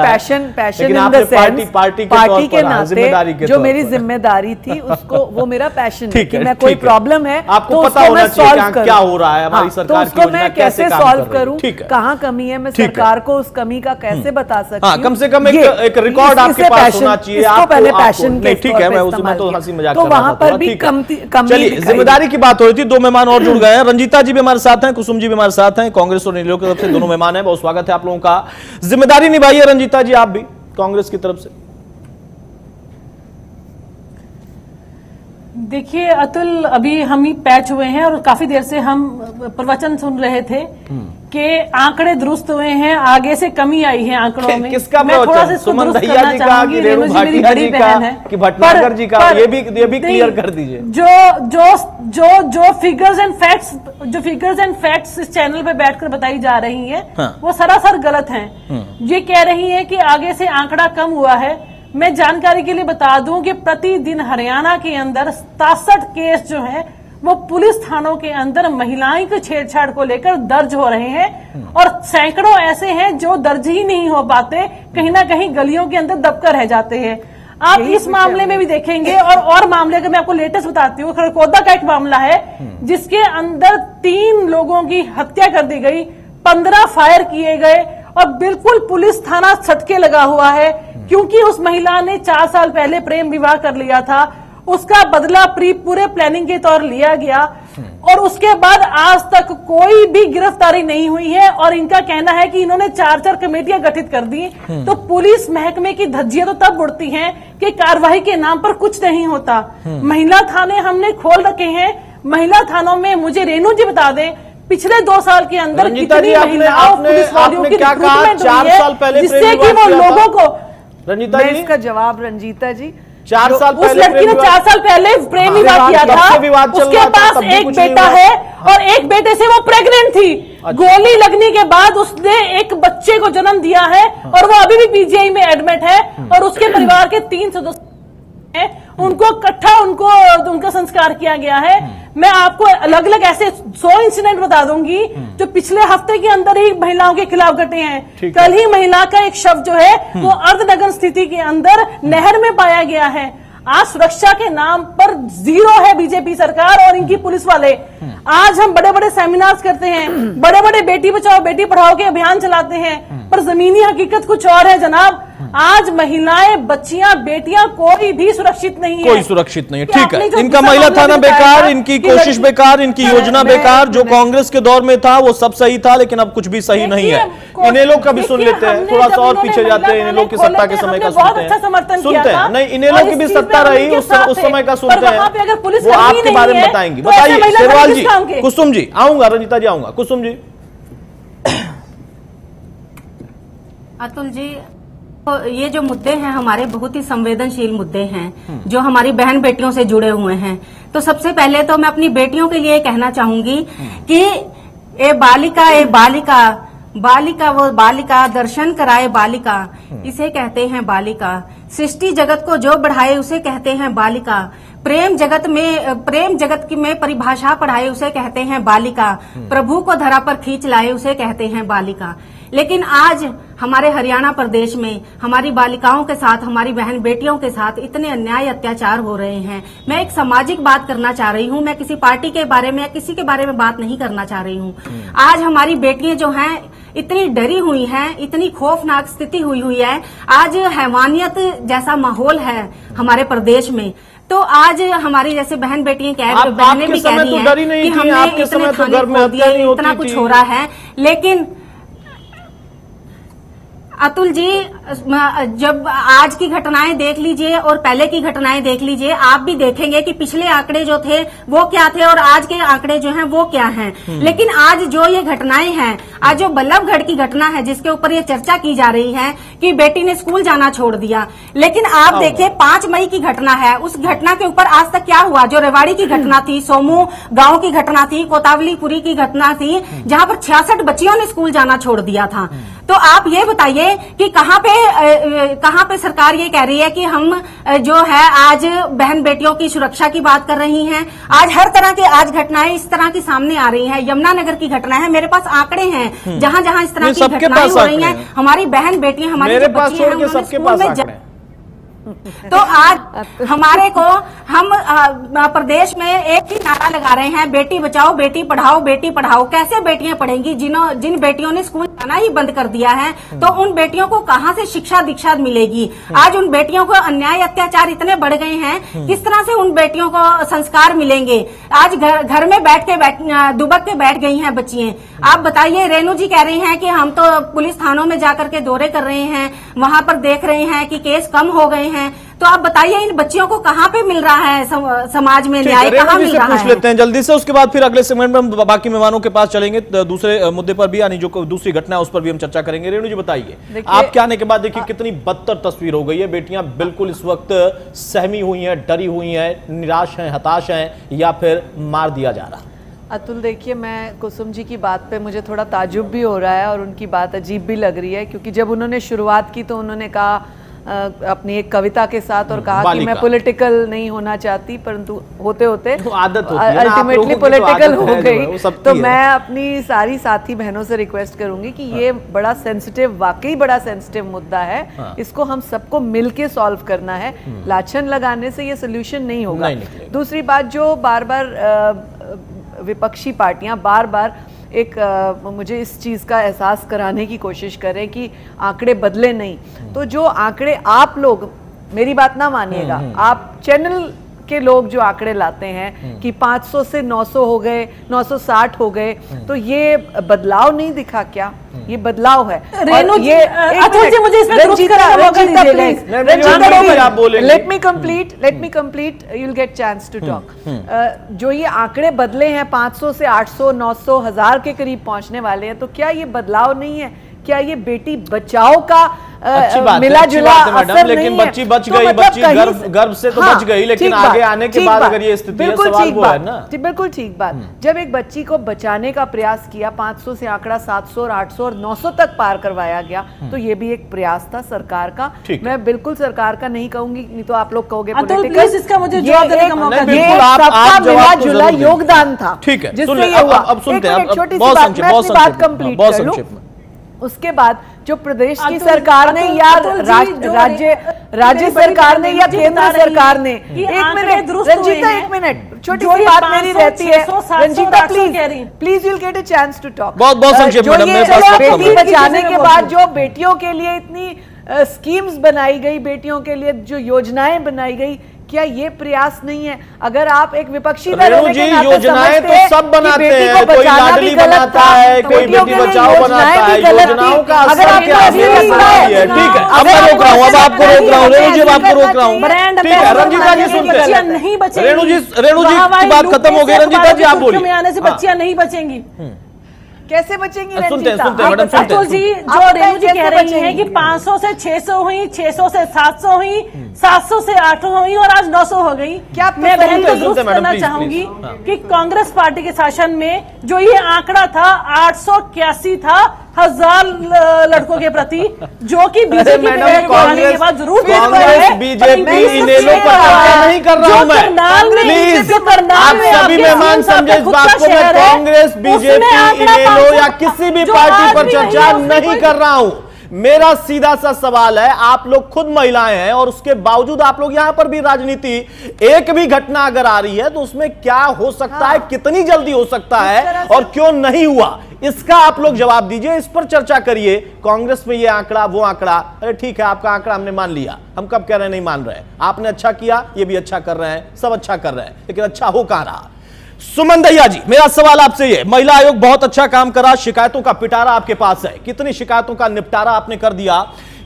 passion in the sense party के नाते जो मेरी जिम्मेदारी थी उसको, वो मेरा पैशन है कि मैं कोई प्रॉब्लम है आपको पता होना चाहिए क्या हो रहा है हमारी सरकार की, उसको मैं कैसे सॉल्व करूं, कहां कमी है, मैं सरकार को उस कमी का कैसे बता सकती हूं। कम से कम एक रिकॉर्ड आपके पास होना चाहिए, इसको पहले पैशन के ठीक है मैं उसमें तो हंसी मजाक कर रहा था, वहां पर भी कमती। चलिए जिम्मेदारी की बात हो रही थी, दो मेहमान और जुड़ गए हैं, रंजीता जी भी हमारे साथ हैं, कुसुम जी भी हमारे साथ हैं, कांग्रेस और निर्दलीय की तरफ से दोनों मेहमान हैं। बहुत स्वागत है आप लोगों का। जिम्मेदारी निभाइए रंजीता जी, आप भी कांग्रेस की तरफ से। देखिए अतुल, अभी हम ही पैच हुए हैं और काफी देर से हम प्रवचन सुन रहे थे कि आंकड़े दुरुस्त हुए हैं, आगे से कमी आई है आंकड़ों में। किसका प्रवचन? सुमन दहिया जी का कि रेणु भाटिया जी का कि भटनागर जी का? ये भी क्लियर कर दीजिए। जो फिगर्स एंड फैक्ट्स इस चैनल पे बैठकर बताई जा रही है वो सरासर गलत है। ये कह रही है कि आगे से आंकड़ा कम हुआ है। मैं जानकारी के लिए बता दूं कि प्रतिदिन हरियाणा के अंदर 67 केस जो है वो पुलिस थानों के अंदर महिलाएं की छेड़छाड़ को लेकर दर्ज हो रहे हैं और सैकड़ों ऐसे हैं जो दर्ज ही नहीं हो पाते, कहीं ना कहीं गलियों के अंदर दबकर रह जाते हैं। आप इस मामले में भी देखेंगे और मामले का मैं आपको लेटेस्ट बताती हूँ। खड़कोदा का एक मामला है जिसके अंदर 3 लोगों की हत्या कर दी गई, 15 फायर किए गए और बिल्कुल पुलिस थाना छटके लगा हुआ है क्योंकि उस महिला ने 4 साल पहले प्रेम विवाह कर लिया था। उसका बदला पूरे प्लानिंग के तौर लिया गया और उसके बाद आज तक कोई भी गिरफ्तारी नहीं हुई है और इनका कहना है कि इन्होंने 4-4 कमेटियां गठित कर दी। तो पुलिस महकमे की धज्जियां तो तब उड़ती हैं कि कार्रवाई के नाम पर कुछ नहीं होता। महिला थाने हमने खोल रखे हैं, महिला थानों में मुझे रेणु जी बता दें पिछले 2 साल के अंदर कितनी महिलाओं पुलिस वालों की रिक्रूटमेंट हुई है जिससे कि वो लोगों को। मैं इसका जवाब रंजीता जी, 4 साल उस लड़की ने 4 साल पहले प्रेम विवाह किया था, उसके पास एक बेटा है और एक बेटे से वो प्रेग्नेंट थी। गोली लगने के बाद उसने एक बच्चे को जन्म दिया है और वो अभी भी पीजीआई में एडमिट है और उसके परिवार के 3 सदस्य हैं, उनको इकट्ठा उनका संस्कार किया गया है। मैं आपको अलग अलग ऐसे 100 इंसिडेंट बता दूंगी जो पिछले हफ्ते के अंदर ही महिलाओं के खिलाफ घटे हैं। कल ही महिला का एक शव जो है वो अर्धनग्न स्थिति के अंदर नहर में पाया गया है। आज सुरक्षा के नाम पर जीरो है बीजेपी सरकार और इनकी पुलिस वाले। आज हम बड़े बड़े सेमिनार्स करते हैं, बड़े बड़े बेटी बचाओ बेटी पढ़ाओ के अभियान चलाते हैं, पर जमीनी हकीकत कुछ और है जनाब। आज महिलाएं, बच्चियां, बेटियां कोई भी सुरक्षित नहीं है, कोई सुरक्षित नहीं है। ठीक है, इनका महिला थाना बेकार, इनकी कोशिश बेकार, इनकी योजना बेकार। जो कांग्रेस के दौर में था वो सब सही था लेकिन अब कुछ भी सही नहीं है। इन्हें लोग कभी सुन लेते हैं, थोड़ा सा और पीछे जाते हैं, इन लोग की सत्ता के समय का सुनते हैं नहीं, इन लोग की भी सत्ता रही उस समय का सुनते हैं, वो आपके बारे में बताएंगी। बताइए शेरवाल जी, कुसुम जी आऊंगा, रंजीता जी आऊंगा, कुसुम जी। अतुल जी, ये जो मुद्दे हैं हमारे बहुत ही संवेदनशील मुद्दे हैं जो हमारी बहन बेटियों से जुड़े हुए हैं। तो सबसे पहले तो मैं अपनी बेटियों के लिए कहना चाहूंगी कि ए बालिका बालिका दर्शन कराए बालिका, इसे कहते हैं बालिका। सृष्टि जगत को जो बढ़ाए उसे कहते हैं बालिका। प्रेम जगत में परिभाषा पढ़ाए उसे कहते हैं बालिका। प्रभु को धरा पर खींच लाए उसे कहते हैं बालिका। लेकिन आज हमारे हरियाणा प्रदेश में हमारी बालिकाओं के साथ, हमारी बहन बेटियों के साथ इतने अन्याय अत्याचार हो रहे हैं। मैं एक सामाजिक बात करना चाह रही हूँ, मैं किसी पार्टी के बारे में या किसी के बारे में बात नहीं करना चाह रही हूँ। आज हमारी बेटियां जो हैं इतनी डरी हुई हैं, इतनी खौफनाक स्थिति हुई है। आज हैवानियत जैसा माहौल है हमारे प्रदेश में। तो आज हमारी जैसे बहन बेटियां बहने भी कह रही है कि हमने इतने थाने खोल दिए, इतना कुछ हो रहा है। लेकिन अतुल जी, जब आज की घटनाएं देख लीजिए और पहले की घटनाएं देख लीजिए, आप भी देखेंगे कि पिछले आंकड़े जो थे वो क्या थे और आज के आंकड़े जो हैं वो क्या हैं। लेकिन आज जो ये घटनाएं हैं, आज जो बल्लभगढ़ की घटना है जिसके ऊपर ये चर्चा की जा रही है कि बेटी ने स्कूल जाना छोड़ दिया, लेकिन आप देखिए 5 मई की घटना है, उस घटना के ऊपर आज तक क्या हुआ। जो रेवाड़ी की घटना थी, सोमू गांव की घटना थी, कोतावलीपुरी की घटना थी, जहां पर 66 बच्चियों ने स्कूल जाना छोड़ दिया था। तो आप ये बताइए कि कहां पे सरकार ये कह रही है कि हम जो है आज बहन बेटियों की सुरक्षा की बात कर रही हैं। आज हर तरह के आज घटनाएं इस तरह की सामने आ रही हैं। यमुना नगर की घटना है, मेरे पास आंकड़े हैं, जहां जहां इस तरह की घटनाएं हो रही हैं, हमारी बहन बेटियां, हमारी बच्ची हैं, उन्होंने स्कूल में। तो आज हमारे को हम प्रदेश में एक ही नारा लगा रहे हैं, बेटी बचाओ बेटी पढ़ाओ बेटी पढ़ाओ। कैसे बेटियां पढ़ेंगी जिन बेटियों ने स्कूल जाना ही बंद कर दिया है? तो उन बेटियों को कहां से शिक्षा दीक्षा मिलेगी? आज उन बेटियों को अन्याय अत्याचार इतने बढ़ गए हैं, किस तरह से उन बेटियों को संस्कार मिलेंगे? आज घर में दुबक के बैठ गई है बच्चियां। आप बताइए, रेणु जी कह रही है कि हम तो पुलिस थानों में जाकर के दौरे कर रहे हैं, वहां पर देख रहे हैं कि केस कम हो गए हैं। तो आप बताइए इन बच्चियों को कहां पे मिल रहा है समाज में न्याय, कहां मिल रहा है? पूछ लेते हैं जल्दी से, उसके बाद फिर अगले सेगमेंट में हम बाकी मेहमानों के पास चलेंगे। दूसरे मुद्दे पर भी, यानी जो दूसरी घटना है उस पर भी हम चर्चा करेंगे। रेणु जी बताइए, आपके आने के बाद देखिए कितनी बदतर तस्वीर हो गई है। बेटियां बिल्कुल इस वक्त सहमी हुई है, डरी हुई है, निराश है, हताश है, या फिर मार दिया जा रहा है। अतुल देखिए, मैं कुसुम जी की बात पे मुझे थोड़ा ताज्जुब भी हो रहा है और उनकी बात अजीब भी लग रही है, क्योंकि जब उन्होंने शुरुआत की तो उन्होंने कहा अपनी एक कविता के साथ और कहा कि मैं पॉलिटिकल नहीं होना चाहती, परंतु होते होते अल्टीमेटली पॉलिटिकल हो गई। तो मैं अपनी सारी साथी बहनों से रिक्वेस्ट करूंगी कि ये बड़ा सेंसिटिव, वाकई बड़ा सेंसिटिव मुद्दा है। इसको हम सबको मिलके सॉल्व करना है, लाछन लगाने से ये सोल्यूशन नहीं होगा। दूसरी बात, जो बार बार विपक्षी पार्टियां बार बार एक मुझे इस चीज़ का एहसास कराने की कोशिश करें कि आंकड़े बदले नहीं, तो जो आंकड़े आप लोग, मेरी बात ना मानिएगा, आप चैनल के लोग जो आंकड़े लाते हैं कि 500 से 900 हो गए, 960 हो गए, तो ये बदलाव नहीं दिखा क्या? ये बदलाव है। और ये let me complete, you'll get chance to talk. जो ये आंकड़े बदले हैं 500 से 800, 900, 1000 के करीब पहुंचने वाले हैं, तो क्या ये बदलाव नहीं है? क्या ये बेटी बचाओ का मिला जुला असर लेकिन नहीं है? बच गई, बच्ची गर्भ से तो बच गई, लेकिन आगे आने के बाद अगर ये स्थिति है, सवाल वो है ना। बिल्कुल ठीक बात। जब एक बच्ची को बचाने का प्रयास किया, 500 से आंकड़ा 700 और 800 और 900 तक पार करवाया गया, तो ये भी एक प्रयास था सरकार का। मैं बिल्कुल सरकार का नहीं कहूंगी, नहीं तो आप लोग कहोगे पॉलिटिक्स। इसका मुझे जवाब देने का मौका दिया, सबका मिला जुला योगदान था, जिससे ये हुआ। छोटी सी बात कंप्लीट कर लूं। उसके बाद जो प्रदेश की सरकार ने या राज्य सरकार ने या केंद्र सरकार ने, एक मिनट रंजीता, एक मिनट, छोटी सी बात मेरी रहती है Ranjita, please you will get a chance to talk. बहुत संक्षेप मैडम। बेटी बचाने के बाद जो बेटियों के लिए इतनी स्कीम्स बनाई गई, बेटियों के लिए जो योजनाएं बनाई गई, क्या ये प्रयास नहीं है? अगर आप एक विपक्षी दल के नाते समझते तो सब बनाते हैं, कोई लाडली बनाता है, कोई बेटी बचाओ बनाता है, योजनाओं का असर क्या है? ठीक है, अब मैं रोक रहा हूँ, अब आपको रोक रहा हूँ रेणु जी, आपको रोक रहा हूँ, ठीक है? रंजीता जी सुनते हैं, रेणु जी की बात खत्म हो गई। रंजीता जी आप बोलिए। आने से बच्चियां नहीं बचेंगी, कैसे बचेंगी? अतुल जी, जो रेणु जी कह रही हैं कि 500 से 600 हुई, 600 से 700 हुई, 700 से 800 हुई और आज 900 हो गई। क्या मैं बहन को दुरुस्त करना चाहूंगी कि कांग्रेस पार्टी के शासन में जो ये आंकड़ा था 881 था, हजार लड़कों के प्रति, जो कि बीजेपी के बाद जरूर कांग्रेस बीजेपी इनेलो या किसी भी पार्टी पर चर्चा नहीं कर रहा हूं। मेरा सीधा सा सवाल है, आप लोग खुद महिलाएं हैं और उसके बावजूद आप लोग यहां पर भी राजनीति, एक भी घटना अगर आ रही है तो उसमें क्या हो सकता है, कितनी जल्दी हो सकता है और क्यों नहीं हुआ, इसका आप लोग जवाब दीजिए, इस पर चर्चा करिए। कांग्रेस में ये आंकड़ा वो आंकड़ा, अरे ठीक है आपका आंकड़ा हमने मान लिया, हम कब कह रहे हैं नहीं मान रहे, आपने अच्छा किया, ये भी अच्छा कर रहे हैं, सब अच्छा कर रहे हैं, लेकिन अच्छा हो कहां रहा। सुमन दहिया जी, मेरा सवाल आपसे ये, महिला आयोग बहुत अच्छा काम करा, शिकायतों का पिटारा आपके पास है, कितनी शिकायतों का निपटारा आपने कर दिया।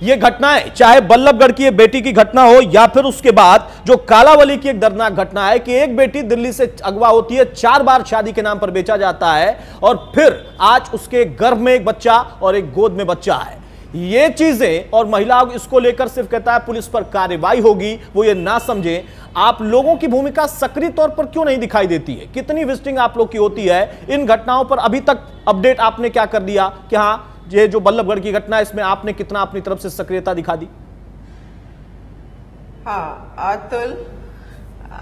ये घटनाएं, चाहे बल्लभगढ़ की एक बेटी की घटना हो या फिर उसके बाद जो कालावली की एक दर्दनाक घटना है कि एक बेटी दिल्ली से अगवा होती है, 4 बार शादी के नाम पर बेचा जाता है और फिर आज उसके गर्भ में एक बच्चा और एक गोद में बच्चा है, ये चीजें, और महिला आयोग इसको लेकर सिर्फ कहता है पुलिस पर कार्रवाई होगी, वो ये ना समझे। आप लोगों की भूमिका सक्रिय तौर पर क्यों नहीं दिखाई देती है, कितनी विजिटिंग आप लोग की होती है इन घटनाओं पर, अभी तक अपडेट आपने क्या कर दिया कि हाँ ये जो बल्लभगढ़ की घटना है इसमें आपने कितना अपनी तरफ से सक्रियता दिखा दी। हाँ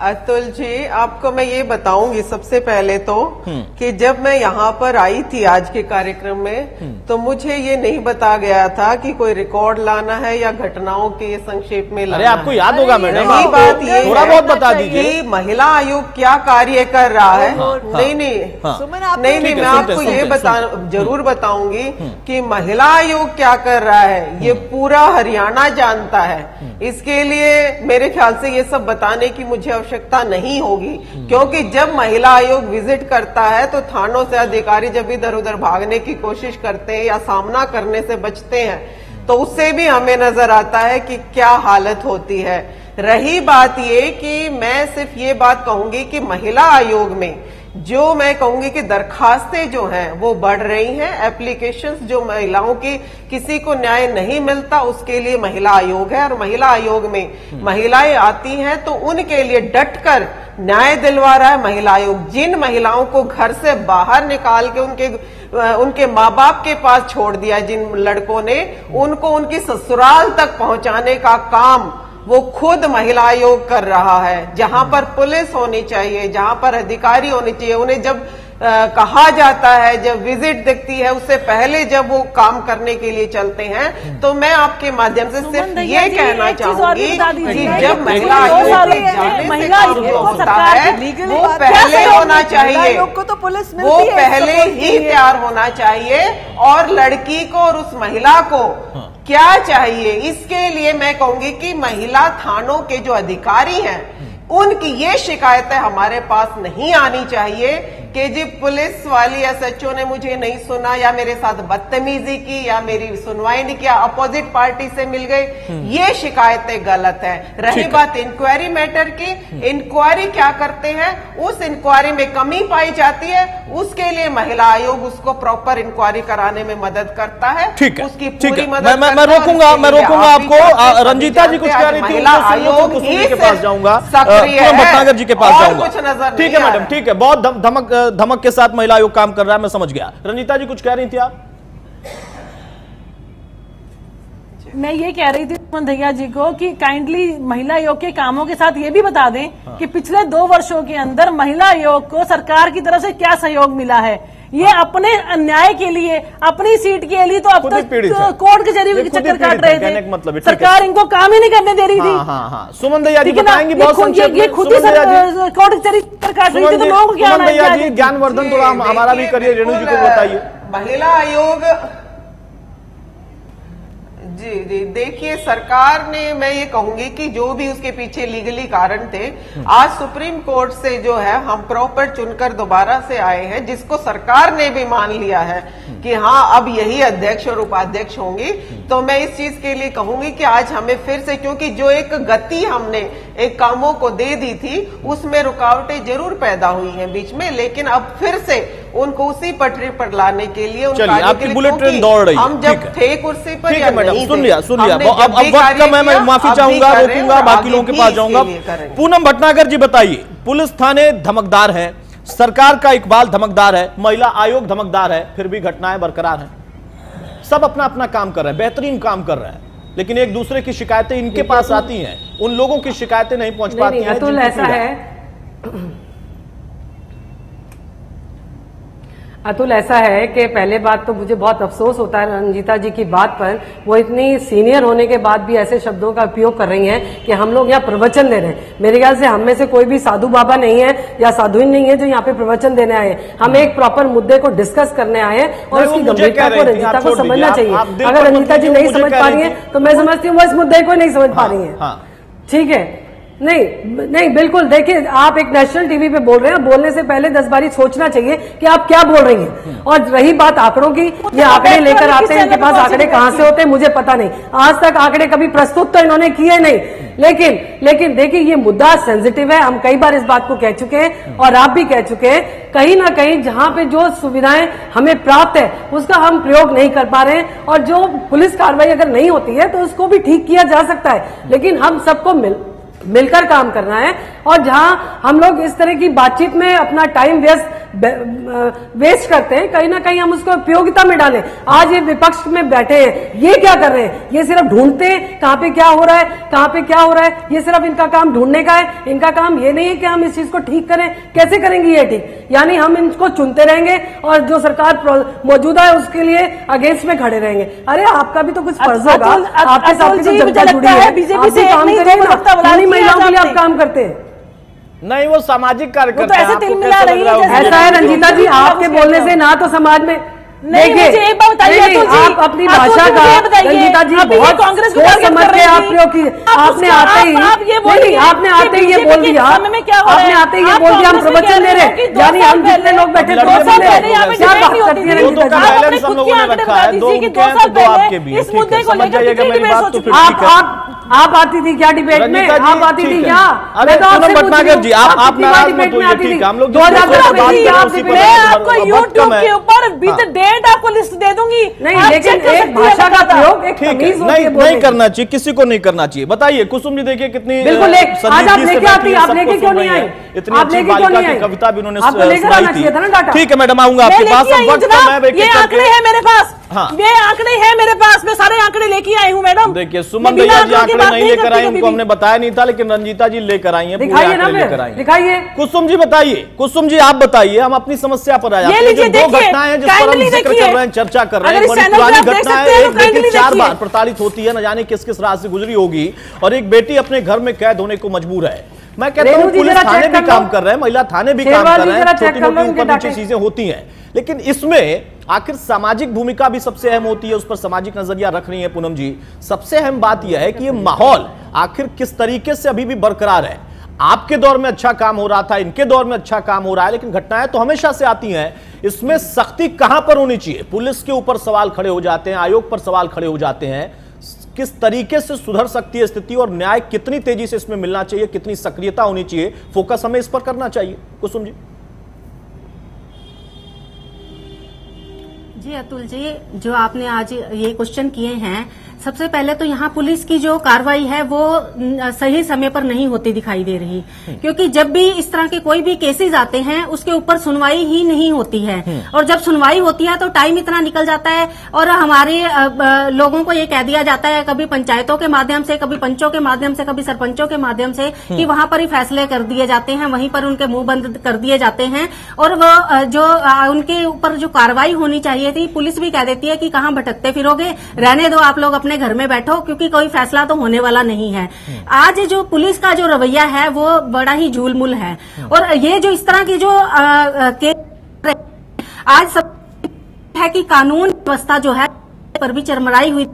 अतुल जी, आपको मैं ये बताऊंगी सबसे पहले तो कि जब मैं यहाँ पर आई थी आज के कार्यक्रम में तो मुझे ये नहीं बताया गया था कि कोई रिकॉर्ड लाना है या घटनाओं के संक्षेप में लाना। अरे आपको याद होगा मैडम, ये बात ये थोड़ा बहुत बता दीजिए, महिला आयोग क्या कार्य कर रहा है। नहीं नहीं, मैं आपको ये जरूर बताऊंगी कि महिला आयोग क्या कर रहा है ये पूरा हरियाणा जानता है, इसके लिए मेरे ख्याल से ये सब बताने की मुझे आवश्यकता नहीं होगी, क्योंकि जब महिला आयोग विजिट करता है तो थानों से अधिकारी जब इधर उधर भागने की कोशिश करते हैं या सामना करने से बचते हैं तो उससे भी हमें नजर आता है कि क्या हालत होती है। रही बात ये कि मैं सिर्फ ये बात कहूंगी कि महिला आयोग में जो मैं कहूंगी कि दरखास्तें जो हैं वो बढ़ रही हैं, एप्लीकेशंस जो महिलाओं की, किसी को न्याय नहीं मिलता उसके लिए महिला आयोग है, और महिला आयोग में महिलाएं आती हैं तो उनके लिए डटकर न्याय दिलवा रहा है महिला आयोग। जिन महिलाओं को घर से बाहर निकाल के उनके माँ बाप के पास छोड़ दिया, जिन लड़कों ने उनको उनकी ससुराल तक पहुंचाने का काम वो खुद महिला आयोग कर रहा है। जहां पर पुलिस होनी चाहिए, जहां पर अधिकारी होने चाहिए, उन्हें जब कहा जाता है, जब विजिट दिखती है उससे पहले जब वो काम करने के लिए चलते हैं, तो मैं आपके माध्यम से सिर्फ ये कहना चाहूंगी कि जब महिला आयोग होता है वो पहले होना चाहिए, वो पहले ही तैयार होना चाहिए, और लड़की को और उस महिला को क्या चाहिए इसके लिए मैं कहूंगी कि महिला थानों के जो अधिकारी हैं उनकी ये शिकायतें हमारे पास नहीं आनी चाहिए कि जी पुलिस वाली एसएचओ ने मुझे नहीं सुना या मेरे साथ बदतमीजी की या मेरी सुनवाई नहीं किया, अपोजिट पार्टी से मिल गई, ये शिकायतें गलत है। रही बात इंक्वायरी मैटर की, इंक्वायरी क्या करते हैं, उस इंक्वायरी में कमी पाई जाती है, उसके लिए महिला आयोग उसको प्रॉपर इंक्वायरी कराने में मदद करता है, उसकी पूरी मदद। मैं रोकूंगा आपको, रंजीता जी कुछ कह रही थी, महिला आयोग के पास जाऊंगा, भटनागर जी के पास जाऊंगा, ठीक है मैडम, ठीक है, बहुत धमक के साथ महिला आयोग काम कर रहा है, मैं समझ गया। रंजीता जी कुछ कह रही थी आप। मैं ये कह रही थी सुमन दहिया जी को कि काइंडली महिला आयोग के कामों के साथ ये भी बता दें कि पिछले 2 वर्षों के अंदर महिला आयोग को सरकार की तरफ से क्या सहयोग मिला है। ये अपने अन्याय के लिए, अपनी सीट के लिए तो अब तक कोर्ट के जरिए चक्कर काट रहे थे, मतलब सरकार इनको काम ही नहीं करने दे रही थी। सुमन दहिया जी बताएंगी बहुत संक्षेप में, खुद ही कोर्ट के जरिए चक्कर काट रही थी तो लोगों को क्या होना है। ज्ञानवर्धन थोड़ा हमारा भी करिए, रेणु जी को बताइए। महिला आयोग जी जी, देखिए सरकार ने, मैं ये कहूंगी कि जो भी उसके पीछे लीगली कारण थे, आज सुप्रीम कोर्ट से जो है हम प्रॉपर चुनकर दोबारा से आए हैं, जिसको सरकार ने भी मान लिया है कि हाँ अब यही अध्यक्ष और उपाध्यक्ष होंगी। तो मैं इस चीज के लिए कहूंगी कि आज हमें फिर से, क्योंकि जो एक गति हमने एक कामों को दे दी थी उसमें रुकावटें जरूर पैदा हुई हैं बीच में, लेकिन अब फिर से उनको उसी पटरी पर लाने के लिए आपकी बुलेट ट्रेन दौड़ रही है। हम जब थे कुर्सी पर या नहीं, सुन लिया अब वक्त कम है, मैं माफी चाहूंगा, रोकूंगा, बाकी लोगों के पास जाऊंगा। पूनम भटनागर जी बताइए, पुलिस थाने धमकदार हैं, सरकार का इकबाल धमकदार है, महिला आयोग धमकदार है, फिर भी घटनाएं बरकरार है। सब अपना अपना काम कर रहे हैं, बेहतरीन काम कर रहे हैं, लेकिन एक दूसरे की शिकायतें इनके पास आती हैं, उन लोगों की शिकायतें नहीं पहुंच पाती हैं। अतुल ऐसा है, अतुल ऐसा है कि पहले बात तो मुझे बहुत अफसोस होता है रंजीता जी की बात पर, वो इतनी सीनियर होने के बाद भी ऐसे शब्दों का उपयोग कर रही हैं कि हम लोग यहाँ प्रवचन दे रहे हैं। मेरे ख्याल से हम में से कोई भी साधु बाबा नहीं है या साधुइन नहीं है जो यहाँ पे प्रवचन देने आए। हम एक प्रॉपर मुद्दे को डिस्कस करने आए हैं और उसकी गंभीरता को रंजीता को समझना चाहिए। अगर रंजीता जी नहीं समझ पा रही है तो मैं समझती हूँ वो इस मुद्दे को नहीं समझ पा रही है। ठीक है, नहीं नहीं बिल्कुल, देखिए आप एक नेशनल टीवी पे बोल रहे हैं, बोलने से पहले 10 बारी सोचना चाहिए कि आप क्या बोल रही हैं। और रही बात आंकड़ों की, ये आंकड़े लेकर आते हैं, इनके पास आंकड़े कहाँ से होते हैं मुझे पता नहीं, आज तक आंकड़े कभी प्रस्तुत तो इन्होंने किए नहीं। लेकिन लेकिन देखिए ये मुद्दा सेंसिटिव है, हम कई बार इस बात को कह चुके हैं और आप भी कह चुके हैं। कहीं ना कहीं जहाँ पे जो सुविधाएं हमें प्राप्त है उसका हम प्रयोग नहीं कर पा रहे हैं, और जो पुलिस कार्रवाई अगर नहीं होती है तो उसको भी ठीक किया जा सकता है, लेकिन हम सबको मिलकर काम करना है। और जहाँ हम लोग इस तरह की बातचीत में अपना टाइम वेस्ट करते हैं, कहीं ना कहीं हम उसको उपयोगिता में डालें। आज ये विपक्ष में बैठे हैं, ये क्या कर रहे हैं? ये सिर्फ ढूंढते हैं कहाँ पे क्या हो रहा है, कहाँ पे क्या हो रहा है, ये सिर्फ इनका काम ढूंढने का है। इनका काम ये नहीं है कि हम इस चीज को ठीक करें, कैसे करेंगे ये ठीक, यानी हम इनको चुनते रहेंगे और जो सरकार मौजूदा है उसके लिए अगेंस्ट में खड़े रहेंगे। अरे आपका भी तो कुछ फर्ज होगा, आपके साथ बीजेपी से महिलाओं के लिए आप काम करते हैं। नहीं वो सामाजिक कार्यकर्ता ऐसे तिल मिला रही है। ऐसा है रंजीता जी, आपके बोलने से ना तो समाज में नहीं, मुझे एक बात बताइए आप अपनी भाषा का, रंजीता जी बहुत कांग्रेस समझ के आप प्रयोग किए, आपने आते ही ये बोल दिया, आपने आते ही ये बोल दिया हम प्रवचन दे रहे, यानी हम जितने लोग बैठे हैं। आप आती थी क्या डिबेट में? आप आती थी यहाँ, मैं तो आपसे पूछूं जी, आप नाराज मत होइए, ठीक है? हम लोग 2000 में आपको YouTube के ऊपर बीते डेट आपको लिस्ट दे दूंगी। नहीं लेकिन एक भाषा का प्रयोग एक तमीज होती है, नहीं करना चाहिए, किसी को नहीं करना चाहिए। बताइए कुसुम जी, देखिए कितनी बिल्कुल आज आप लेके आती, आप लेके क्यों नहीं आई? इतनी अच्छी बालिका की कविता भी उन्होंने सुनाई थी। ठीक है मैडम, आऊंगा आपके पास। ये आंकड़े हैं मेरे पास, ये आंकड़े हैं मेरे पास, मैं सारे आंकड़े लेके आई हूँ मैडम। देखिए सुमन भैया जी आंकड़े नहीं लेकर आई, उनको हमने बताया नहीं था, लेकिन रंजीता जी लेकर आई है, दिखाइए। कुसुम जी बताइए, कुसुम जी आप बताइए, हम अपनी समस्या पर आए। दो घटनाएं जिस पर हम जिक्र कर रहे हैं, चर्चा कर रहे हैं, बड़ी पुरानी घटना है। एक बेटी 4 बार प्रताड़ित होती है, न जाने किस किस राह से गुजरी होगी, और एक बेटी अपने घर में कैद होने को मजबूर है। मैं कहता हूँ पुलिस थाने भी काम कर रहे हैं, महिला थाने भी काम कर रहे हैं, छोटी मोटी ऊपर नीचे चीजें होती हैं, लेकिन इसमें आखिर सामाजिक भूमिका भी सबसे अहम होती है, उस पर सामाजिक नजरिया रख रही है पूनम जी। सबसे अहम बात यह है कि ये माहौल आखिर किस तरीके से अभी भी बरकरार है। आपके दौर में अच्छा काम हो रहा था, इनके दौर में अच्छा काम हो रहा है, लेकिन घटनाएं तो हमेशा से आती हैं। इसमें सख्ती कहां पर होनी चाहिए? पुलिस के ऊपर सवाल खड़े हो जाते हैं, आयोग पर सवाल खड़े हो जाते हैं। किस तरीके से सुधर सकती है स्थिति, और न्याय कितनी तेजी से इसमें मिलना चाहिए, कितनी सक्रियता होनी चाहिए, फोकस हमें इस पर करना चाहिए। कुसुम जी जी, अतुल जी जो आपने आज ये क्वेश्चन किए हैं, सबसे पहले तो यहाँ पुलिस की जो कार्रवाई है वो सही समय पर नहीं होती दिखाई दे रही, क्योंकि जब भी इस तरह के कोई भी केसेस आते हैं उसके ऊपर सुनवाई ही नहीं होती है, और जब सुनवाई होती है तो टाइम इतना निकल जाता है और हमारे लोगों को ये कह दिया जाता है, कभी पंचायतों के माध्यम से, कभी पंचों के माध्यम से, कभी सरपंचों के माध्यम से, कि वहां पर ही फैसले कर दिए जाते हैं, वहीं पर उनके मुंह बंद कर दिए जाते हैं। और वो जो उनके ऊपर जो कार्रवाई होनी चाहिए थी, पुलिस भी कह देती है कि कहाँ भटकते फिरोगे, रहने दो आप लोग अपने घर में बैठो, क्योंकि कोई फैसला तो होने वाला नहीं है। आज जो पुलिस का जो रवैया है वो बड़ा ही झूलमुल है, और ये जो इस तरह की जो आज सब है कि कानून व्यवस्था जो है पर भी चरमराई हुई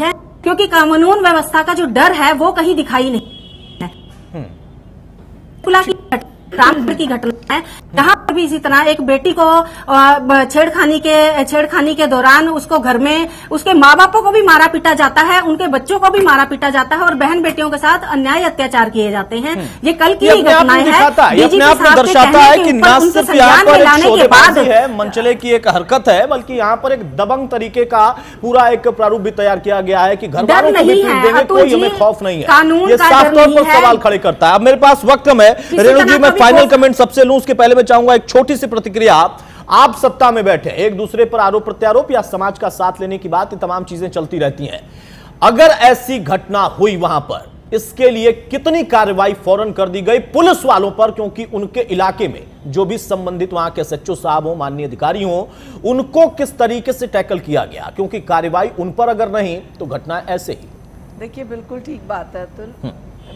है, क्योंकि कानून व्यवस्था का जो डर है वो कहीं दिखाई नहीं है। रामपुर की घटना है जहां पर भी इसी तरह एक बेटी को छेड़खानी के दौरान उसको घर में उसके माँ बापों को भी मारा पीटा जाता है, उनके बच्चों को भी मारा पीटा जाता है, और बहन बेटियों के साथ अन्याय अत्याचार किए जाते हैं। ये कल की घटनाएं है, लाने के बाद मनचले की एक हरकत है, बल्कि यहाँ पर एक दबंग तरीके का पूरा एक प्रारूप भी तैयार किया गया है कि घर वालों को भी पीट देंगे, कोई हमें खौफ नहीं है। कानून ये साफ तौर पर सवाल खड़े करता है। अब मेरे पास वक्त में रेणु जी, मैं फाइनल कमेंट सबसे लूं, उसके पहले मैं चाहूंगा एक छोटी सी प्रतिक्रिया आप सत्ता में बैठे, एक दूसरे पर आरोप प्रत्यारोप या समाज का साथ लेने की बात, ये तमाम चीजें चलती रहती हैं। अगर ऐसी घटना हुई वहां पर, इसके लिए कितनी कार्रवाई फौरन कर दी गई पुलिस वालों पर, क्योंकि उनके इलाके में जो भी संबंधित वहां के एसएचओ साहब हो, माननीय अधिकारी हो, उनको किस तरीके से टैकल किया गया, क्योंकि कार्रवाई उन पर अगर नहीं तो घटना ऐसे ही। देखिए बिल्कुल ठीक बात है अतुल,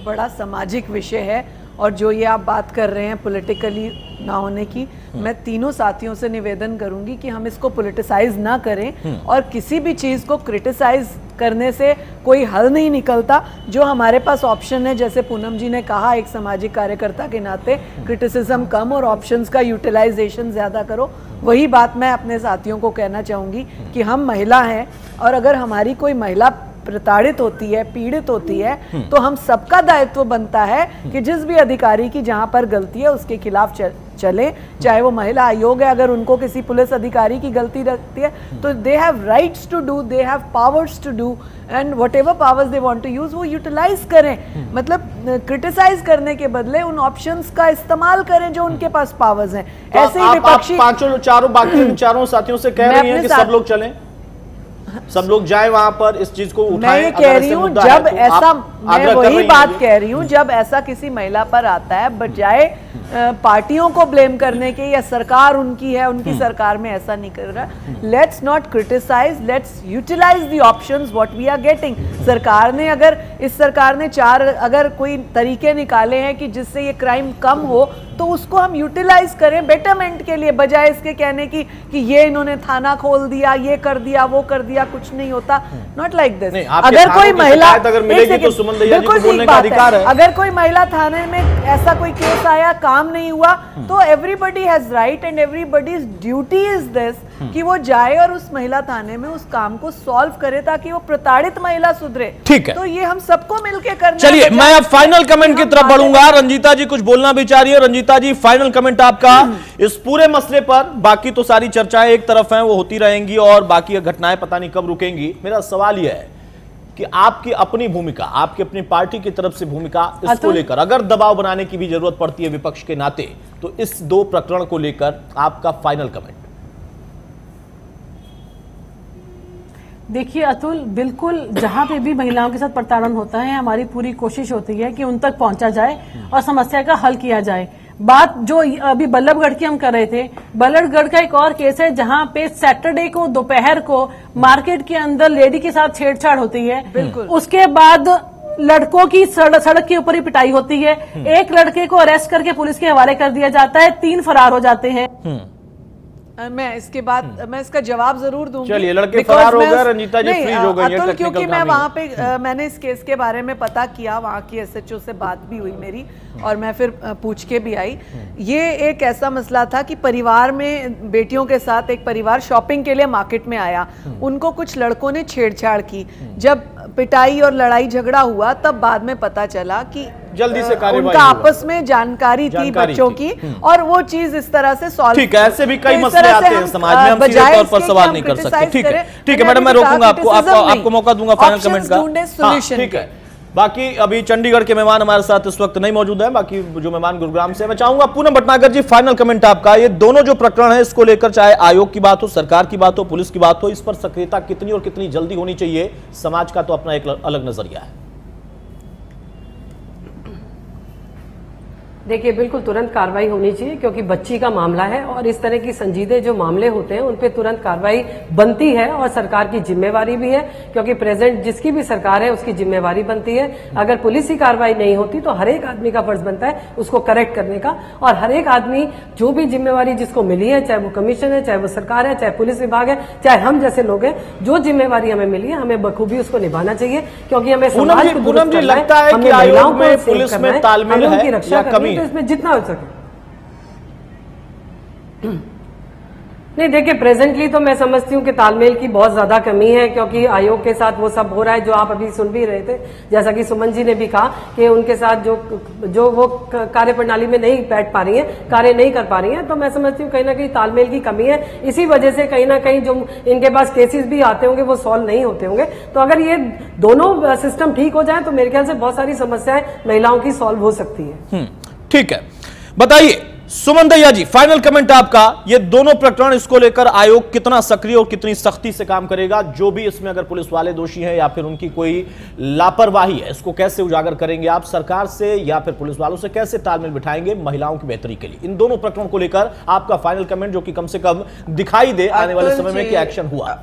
बड़ा सामाजिक विषय है और जो ये आप बात कर रहे हैं पॉलिटिकली ना होने की, मैं तीनों साथियों से निवेदन करूंगी कि हम इसको पॉलिटिसाइज ना करें और किसी भी चीज़ को क्रिटिसाइज करने से कोई हल नहीं निकलता। जो हमारे पास ऑप्शन है, जैसे पूनम जी ने कहा, एक सामाजिक कार्यकर्ता के नाते क्रिटिसिज्म कम और ऑप्शंस का यूटिलाइजेशन ज़्यादा करो। वही बात मैं अपने साथियों को कहना चाहूँगी कि हम महिला हैं और अगर हमारी कोई महिला प्रताड़ित होती है, पीड़ित होती है, तो हम सबका दायित्व बनता है कि जिस भी अधिकारी की जहां पर गलती है उसके खिलाफ चले, चाहे वो महिला आयोग है, अगर उनको किसी पुलिस अधिकारी की गलती लगती है तो they have rights to do, they have powers to do and whatever powers they want to use वो यूटिलाइज करें। मतलब क्रिटिसाइज करने के बदले उन ऑप्शंस का इस्तेमाल करें जो उनके पास पावर्स हैं। तो ऐसे ही विपक्षी बाकी चारों साथियों से कह रही हैं कि सब लोग चलें, सब लोग जाए वहां पर, इस चीज को उठाएं। मैं कह रही हूं जब ऐसा, मैं वही बात कह रही हूं, जब ऐसा किसी महिला पर आता है, बजाय पार्टियों को ब्लेम करने के या सरकार उनकी है, उनकी सरकार में ऐसा नहीं कर रहा, let's not criticise, let's utilise the options what we are getting. सरकार ने, अगर इस सरकार ने अगर कोई तरीके निकाले हैं कि जिससे ये क्राइम कम हो, तो उसको हम यूटिलाइज करें बेटरमेंट के लिए, बजाय इसके कहने की कि ये इन्होंने थाना खोल दिया, ये कर दिया, वो कर दिया, कुछ नहीं होता। Not like this. अगर कोई महिला, बिल्कुल ठीक बात है, अगर कोई महिला थाने में ऐसा कोई केस आया, काम नहीं हुआ, तो everybody has right and everybody's duty is this कि वो जाए और उस महिला थाने में उस काम को सॉल्व करे ताकि वो प्रताड़ित महिला सुधरे। ठीक है, तो ये हम सबको मिलकर करना। चलिए मैं अब फाइनल कमेंट की तरफ बढ़ूंगा। रंजीता जी कुछ बोलना भी चाह रही है। रंजीता जी, फाइनल कमेंट आपका इस पूरे मसले पर। बाकी तो सारी चर्चाएं एक तरफ हैं, वो होती रहेंगी और बाकी घटनाएं पता नहीं कब रुकेंगी। मेरा सवाल यह है कि आपकी अपनी भूमिका, आपकी अपनी पार्टी की तरफ से भूमिका इसको लेकर, अगर दबाव बनाने की भी जरूरत पड़ती है विपक्ष के नाते, तो इस दो प्रकरण को लेकर आपका फाइनल कमेंट। देखिए अतुल, बिल्कुल जहां पे भी महिलाओं के साथ प्रताड़न होता है, हमारी पूरी कोशिश होती है कि उन तक पहुंचा जाए और समस्या का हल किया जाए। बात जो अभी बल्लभगढ़ की हम कर रहे थे, बल्लभगढ़ का एक और केस है जहां पे सैटरडे को दोपहर को मार्केट के अंदर लेडी के साथ छेड़छाड़ होती है। बिल्कुल। उसके बाद लड़कों की सड़क के ऊपर ही पिटाई होती है। एक लड़के को अरेस्ट करके पुलिस के हवाले कर दिया जाता है, 3 फरार हो जाते हैं। मैं इसके बाद मैं इसका जवाब जरूर दूंगी। चलिए, लड़के फरार हो गए, रंजीता जी फ्री हो गई अतुल, क्योंकि मैं वहां पे मैंने इस केस के बारे में पता किया, वहां की एसएचओ से बात भी हुई मेरी और मैं फिर पूछ के भी आई। ये एक ऐसा मसला था कि परिवार में बेटियों के साथ एक परिवार शॉपिंग के लिए मार्केट में आया, उनको कुछ लड़कों ने छेड़छाड़ की। जब पिटाई और लड़ाई झगड़ा हुआ तब बाद में पता चला कि जल्दी से उनका आपस में जानकारी थी बच्चों की और वो चीज इस तरह से सॉल्व। ठीक है, ऐसे भी कई मसले आते हैं समाज में, हम सीधे तौर पर सवाल नहीं कर सकते। ठीक है, ठीक है मैडम, मैं रोकूंगा आपको, आपको मौका दूंगा फाइनल कमेंट का। ठीक है, बाकी अभी चंडीगढ़ के मेहमान हमारे साथ इस वक्त नहीं मौजूद हैं, बाकी जो मेहमान गुरुग्राम से। मैं चाहूंगा पूनम भटनागर जी, फाइनल कमेंट आपका। ये दोनों जो प्रकरण है इसको लेकर, चाहे आयोग की बात हो, सरकार की बात हो, पुलिस की बात हो, इस पर सक्रियता कितनी और कितनी जल्दी होनी चाहिए? समाज का तो अपना एक अलग नजरिया है। देखिए बिल्कुल तुरंत कार्रवाई होनी चाहिए, क्योंकि बच्ची का मामला है और इस तरह की संजीदे जो मामले होते हैं उन पे तुरंत कार्रवाई बनती है और सरकार की जिम्मेवारी भी है, क्योंकि प्रेजेंट जिसकी भी सरकार है उसकी जिम्मेवारी बनती है। अगर पुलिस ही कार्रवाई नहीं होती तो हर एक आदमी का फर्ज बनता है उसको करेक्ट करने का, और हर एक आदमी जो भी जिम्मेवारी जिसको मिली है, चाहे वो कमीशन है, चाहे वो सरकार है, चाहे पुलिस विभाग है, चाहे हम जैसे लोग हैं, जो जिम्मेवारी हमें मिली है हमें बखूबी उसको निभाना चाहिए, क्योंकि हमें समाज को दुरुस्त करना है, हमें महिलाओं को सेफ करना है, हमें उनकी रक्षा करनी है, तो इसमें जितना हो सके। नहीं देखिए प्रेजेंटली तो मैं समझती हूँ कि तालमेल की बहुत ज्यादा कमी है, क्योंकि आयोग के साथ वो सब हो रहा है जो आप अभी सुन भी रहे थे, जैसा कि सुमन जी ने भी कहा कि उनके साथ जो वो कार्य प्रणाली में नहीं बैठ पा रही है, कार्य नहीं कर पा रही है, तो मैं समझती हूँ कहीं ना कहीं तालमेल की कमी है। इसी वजह से कहीं ना कहीं जो इनके पास केसेस भी आते होंगे वो सॉल्व नहीं होते होंगे। तो अगर ये दोनों सिस्टम ठीक हो जाए तो मेरे ख्याल से बहुत सारी समस्याएं महिलाओं की सॉल्व हो सकती है। ठीक है, बताइए सुमन दहिया जी, फाइनल कमेंट आपका, ये दोनों प्रकरण, इसको लेकर आयोग कितना सक्रिय और कितनी सख्ती से काम करेगा, जो भी इसमें अगर पुलिस वाले दोषी हैं या फिर उनकी कोई लापरवाही है, इसको कैसे उजागर करेंगे आप, सरकार से या फिर पुलिस वालों से कैसे तालमेल बिठाएंगे महिलाओं की बेहतरी के लिए? इन दोनों प्रकरणों को लेकर आपका फाइनल कमेंट, जो कि कम से कम दिखाई दे आने वाले समय में कि एक्शन हुआ।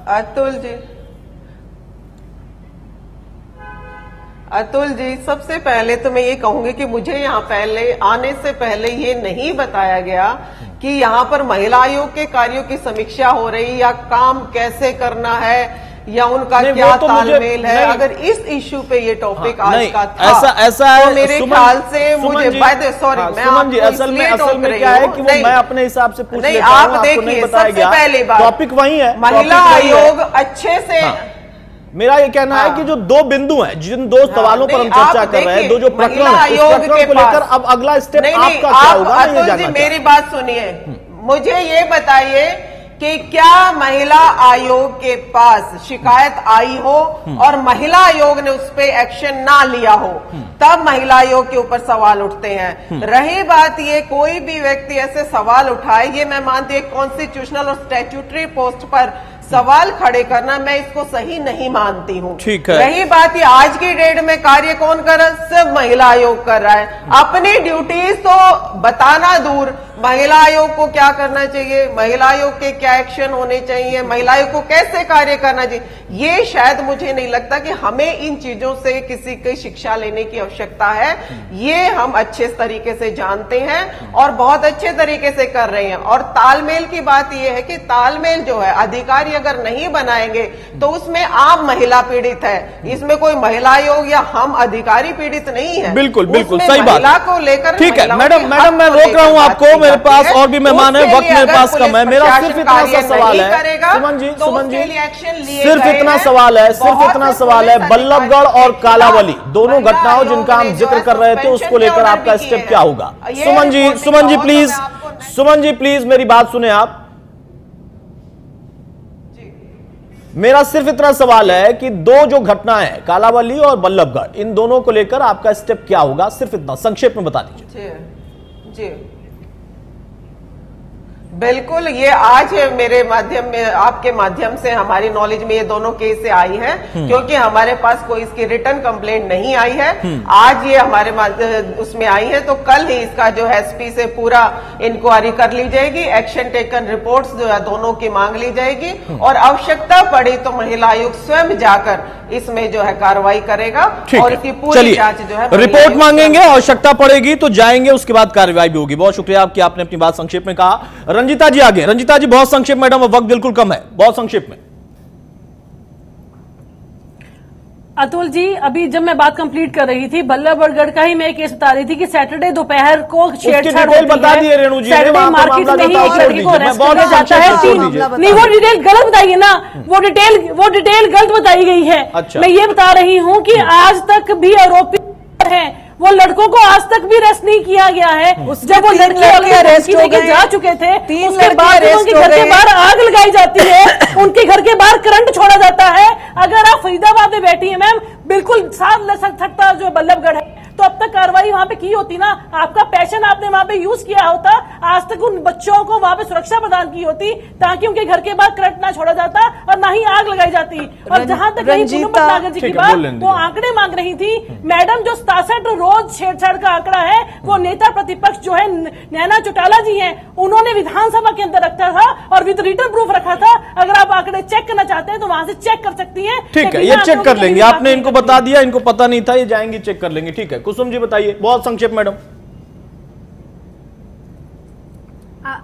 अतुल जी, सबसे पहले तो मैं ये कहूंगी कि मुझे यहाँ पहले आने से पहले ये नहीं बताया गया कि यहाँ पर महिला आयोग के कार्यों की समीक्षा हो रही या काम कैसे करना है या उनका क्या तो तालमेल है। अगर इस इश्यू पे ये टॉपिक आज का था, ऐसा है तो मेरे ख्याल से मुझे अपने हिसाब से पूछ नहीं, आप देखिए सबसे पहली बात टॉपिक वही है, महिला आयोग अच्छे से। मेरा ये कहना है कि जो दो बिंदु हैं, जिन दो सवालों पर हम चर्चा कर रहे हैं, दो जो प्रकरण को लेकर अब अगला स्टेप आपका क्या होगा, ये जानना। मेरी बात सुनिए, मुझे ये बताइए कि क्या महिला आयोग के पास शिकायत आई हो और महिला आयोग ने उस पर एक्शन ना लिया हो, तब महिला आयोग के ऊपर सवाल उठते हैं। रही बात ये कोई भी व्यक्ति ऐसे सवाल उठाए, ये मैं मानती हूँ कॉन्स्टिट्यूशनल और स्टैट्यूटरी पोस्ट पर सवाल खड़े करना, मैं इसको सही नहीं मानती हूँ। रही बात ये आज की डेट में कार्य कौन कर रहा है, सिर्फ महिला आयोग कर रहा है। अपनी ड्यूटीज तो बताना दूर, महिला आयोग को क्या करना चाहिए, महिला आयोग के क्या एक्शन होने चाहिए, महिला आयोग को कैसे कार्य करना चाहिए, ये शायद मुझे नहीं लगता कि हमें इन चीजों से किसी की शिक्षा लेने की आवश्यकता है। ये हम अच्छे तरीके से जानते हैं और बहुत अच्छे तरीके से कर रहे हैं। और तालमेल की बात यह है कि तालमेल जो है अधिकारी अगर नहीं बनाएंगे तो उसमें आम महिला पीड़ित है, इसमें कोई महिला आयोग या हम अधिकारी पीड़ित नहीं है। बिल्कुल बिल्कुल सही बात, महिला को लेकर ठीक है। मैडम मैं रोक रहा हूँ आपको, मेरे पास और भी मेहमान है, वक्त मेरे पास कम है। मेरा सिर्फ इतना सा सवाल है सिर्फ इतना सवाल है बल्लभगढ़ और कालावली दोनों घटनाओं जिनका हम जिक्र कर रहे थे, उसको लेकर आपका स्टेप क्या होगा? सुमन जी प्लीज मेरी बात सुने आप। मेरा सिर्फ इतना सवाल है कि दो जो घटनाएं हैं, कालावली और बल्लभगढ़, इन दोनों को लेकर आपका स्टेप क्या होगा, सिर्फ इतना संक्षेप में बता दीजिए। जी बिल्कुल, ये आज मेरे माध्यम में आपके माध्यम से हमारी नॉलेज में ये दोनों केसें आई हैं, क्योंकि हमारे पास कोई इसकी रिटर्न कंप्लेंट नहीं आई है। आज ये हमारे उसमें आई है तो कल ही इसका जो है एसपी से पूरा इंक्वायरी कर ली जाएगी, एक्शन टेकन रिपोर्ट्स जो है दोनों की मांग ली जाएगी और आवश्यकता पड़ी तो महिला आयोग स्वयं जाकर इसमें जो है कार्रवाई करेगा और इसकी पूरी जांच जो है रिपोर्ट मांगेंगे, आवश्यकता पड़ेगी तो जाएंगे, उसके बाद कार्रवाई भी होगी। बहुत शुक्रिया आपकी, आपने अपनी बात संक्षेप में कहा। रंजिता जी आगे, रंजिता जी बहुत संक्षेप, मैडम वक्त बिल्कुल कम है, बहुत संक्षेप में। अतुल जी, अभी जब मैं बात कंप्लीट कर रही थी, बल्लभगढ़ का ही मैं केस बता रही थी कि सैटरडे दोपहर को छेड़छाड़ बता दिए रेणु जी, सैटरडे मार्केट में ही एक लड़की को अरेस्ट किया जाता है। नहीं, वो डिटेल गलत बताइए ना, वो डिटेल गलत बताई गई है। मैं ये बता रही हूँ कि आज तक भी आरोपी है, वो लड़कों को आज तक भी अरेस्ट नहीं किया गया है। जब वो लड़के अरेस्ट होके जा चुके थे, उसके बाद उनके घर के बाहर आग लगाई जाती है, उनके घर के बाहर करंट छोड़ा जाता है। अगर आप फरीदाबाद में बैठी है मैम, बिल्कुल साफ सकता जो बल्लभगढ़ है, तो अब तक कार्रवाई वहाँ पे की होती ना, आपका पैशन आपने वहाँ पे यूज किया होता, आज तक उन बच्चों को वहाँ पे सुरक्षा प्रदान की होती ताकि उनके घर के बाहर करंट ना छोड़ा जाता और ना ही आग लगाई जाती। और जहाँ तक पूनम भटनागर जी की बात, वो आंकड़े मांग रही थी मैडम, जो 67 रोज छेड़छाड़ का आंकड़ा है, वो नेता प्रतिपक्ष जो है नैना चौटाला जी है, उन्होंने विधानसभा के अंदर रखा था और विद रिटर्न प्रूफ रखा था। अगर आप आंकड़े चेक करना चाहते हैं तो वहाँ से चेक कर सकती है। ठीक है, ये चेक कर लेंगे, आपने इनको बता दिया, इनको पता नहीं था, ये जाएंगे चेक कर लेंगे। ठीक है, कुसुम जी बताइए बहुत संक्षेप मैडम।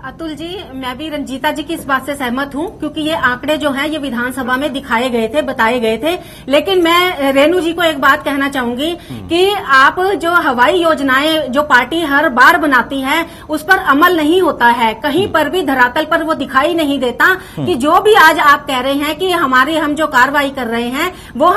अतुल जी, मैं भी रंजीता जी की इस बात से सहमत हूं, क्योंकि ये आंकड़े जो हैं ये विधानसभा में दिखाए गए थे, बताए गए थे। लेकिन मैं रेणु जी को एक बात कहना चाहूंगी कि आप जो हवाई योजनाएं जो पार्टी हर बार बनाती है उस पर अमल नहीं होता है, कहीं पर भी धरातल पर वो दिखाई नहीं देता। कि जो भी आज आप कह रहे हैं कि हमारे हम जो कार्रवाई कर रहे हैं, वो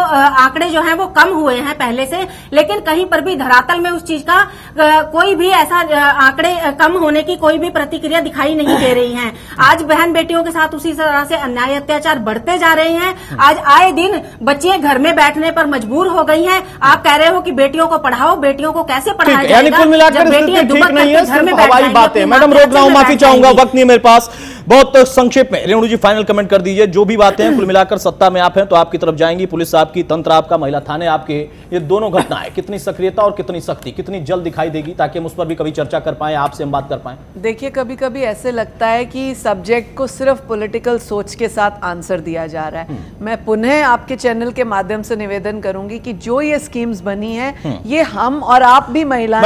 आंकड़े जो है वो कम हुए हैं पहले से, लेकिन कहीं पर भी धरातल में उस चीज का कोई भी ऐसा आंकड़े कम होने की कोई भी प्रतिक्रिया दिखाई नहीं दे रही है। आज बहन बेटियों के साथ उसी तरह से अन्याय अत्याचार बढ़ते जा रहे हैं। आज आए दिन बच्चे घर में बैठने पर मजबूर हो गई हैं। आप कह रहे हो कि बेटियों को पढ़ाओ, बेटियों को कैसे पढ़ाया जाएगा? कुल मिलाकर बेटियां दुबक नहीं है, सिर्फ हवाई बातें। मैडम रोक रहा हूं, माफी चाहूंगा, वक्त नहीं मेरे पास। बहुत संक्षेप में रेणु जी फाइनल कमेंट कर दीजिए, जो भी बातें हैं। कुल मिलाकर सत्ता में आप हैं तो आपकी तरफ जाएंगी, पुलिस आपकी, तंत्र आपका, महिला थाने आपके। ये दोनों घटनाएं, कितनी सक्रियता और कितनी सख्ती, कितनी जल्द दिखाई देगी ताकि हम उस पर भी कभी चर्चा कर पाए, आपसे हम बात कर पाए। देखिए कभी कभी ऐसे लगता है कि सब्जेक्ट को सिर्फ पॉलिटिकल सोच के साथ आंसर दिया जा रहा है। मैं पुनः आपके चैनल के माध्यम से निवेदन करूंगी कि जो ये स्कीम्स बनी है, ये हम और आप भी महिलाएं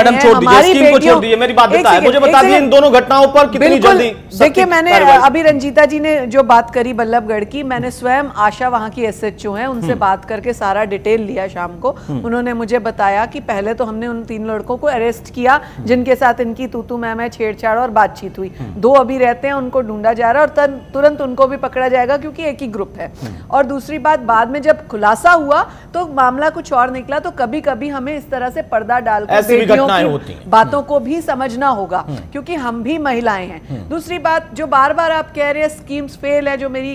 इन दोनों घटनाओं पर कितनी जल्दी। देखिए मैंने अभी रंजीता जी ने जो बात करी बल्लभगढ़ की, मैंने स्वयं आशा वहां की एसएचओ हैं उनसे बात करके सारा डिटेल लिया शाम को। उन्होंने मुझे बताया कि पहले तो हमने उन 3 लड़कों को अरेस्ट किया जिनके साथ इनकी तूतू मैं छेड़छाड़ और बातचीत हुई। 2 अभी रहते हैं, उनको ढूंढा जा रहा है और तुरंत उनको भी पकड़ा जाएगा क्योंकि एक ही ग्रुप है। और दूसरी बात, बाद में जब खुलासा हुआ तो मामला कुछ और निकला। तो कभी कभी हमें इस तरह से पर्दा डालकर बातों को भी समझना होगा क्योंकि हम भी महिलाएं हैं। दूसरी बात, जो बार बार आप कह रहे हैं स्कीम्स फेल है, जो मेरी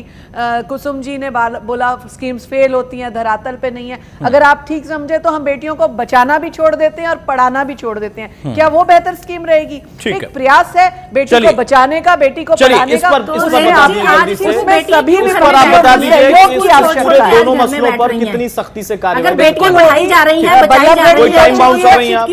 कुसुम जी ने बोला स्कीम्स फेल होती हैं, धरातल पे नहीं है। अगर आप ठीक समझे तो हम बेटियों को बचाना भी छोड़ देते हैं और पढ़ाना भी छोड़ देते हैं, क्या वो बेहतर स्कीम रहेगी? एक प्रयास है बेटी को बचाने का, बेटी को पढ़ाने का। दोनों मसलों पर कितनी सख्ती से कार्रवाई, बेटियां पढ़ाई जा रही है,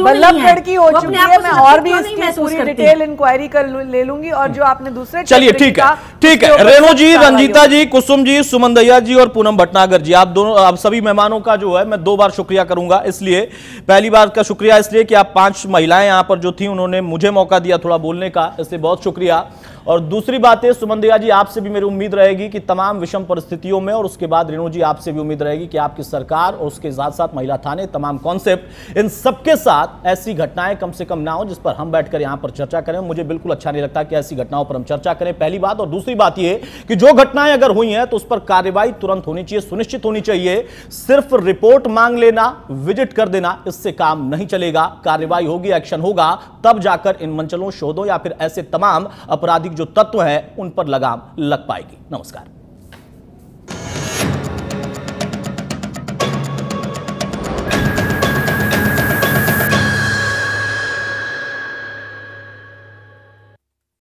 बल्लभगढ़ की हो चुकी है। मैं और भी इसकी पूरी डिटेल इंक्वायरी कर ले लूंगी। और जो आपने दूसरे ठीक है, ठीक है। रेणु जी, रंजीता जी, कुसुम जी, सुमन दहिया जी और पूनम भटनागर जी, आप दोनों, आप सभी मेहमानों का जो है मैं 2 बार शुक्रिया करूंगा। इसलिए पहली बार का शुक्रिया इसलिए कि आप 5 महिलाएं यहां पर जो थी उन्होंने मुझे मौका दिया थोड़ा बोलने का, इसलिए बहुत शुक्रिया। और दूसरी बात है सुमन दहिया जी, आपसे भी मेरी उम्मीद रहेगी कि तमाम विषम परिस्थितियों में, और उसके बाद रेणु जी आपसे भी उम्मीद रहेगी कि आपकी सरकार और उसके साथ साथ महिला थाने, तमाम कॉन्सेप्ट, इन सबके साथ ऐसी घटनाएं कम से कम ना हो जिस पर हम बैठकर यहां पर चर्चा करें। मुझे बिल्कुल अच्छा नहीं लगता कि ऐसी घटनाओं पर हम चर्चा करें, पहली बात। और दूसरी बात यह कि जो घटनाएं अगर हुई हैं तो उस पर कार्रवाई तुरंत होनी चाहिए, सुनिश्चित होनी चाहिए। सिर्फ रिपोर्ट मांग लेना, विजिट कर देना, इससे काम नहीं चलेगा। कार्रवाई होगी, एक्शन होगा, तब जाकर इन मंचलों, शोधों या फिर ऐसे तमाम आपराधिक जो तत्व हैं उन पर लगाम लग पाएगी। नमस्कार।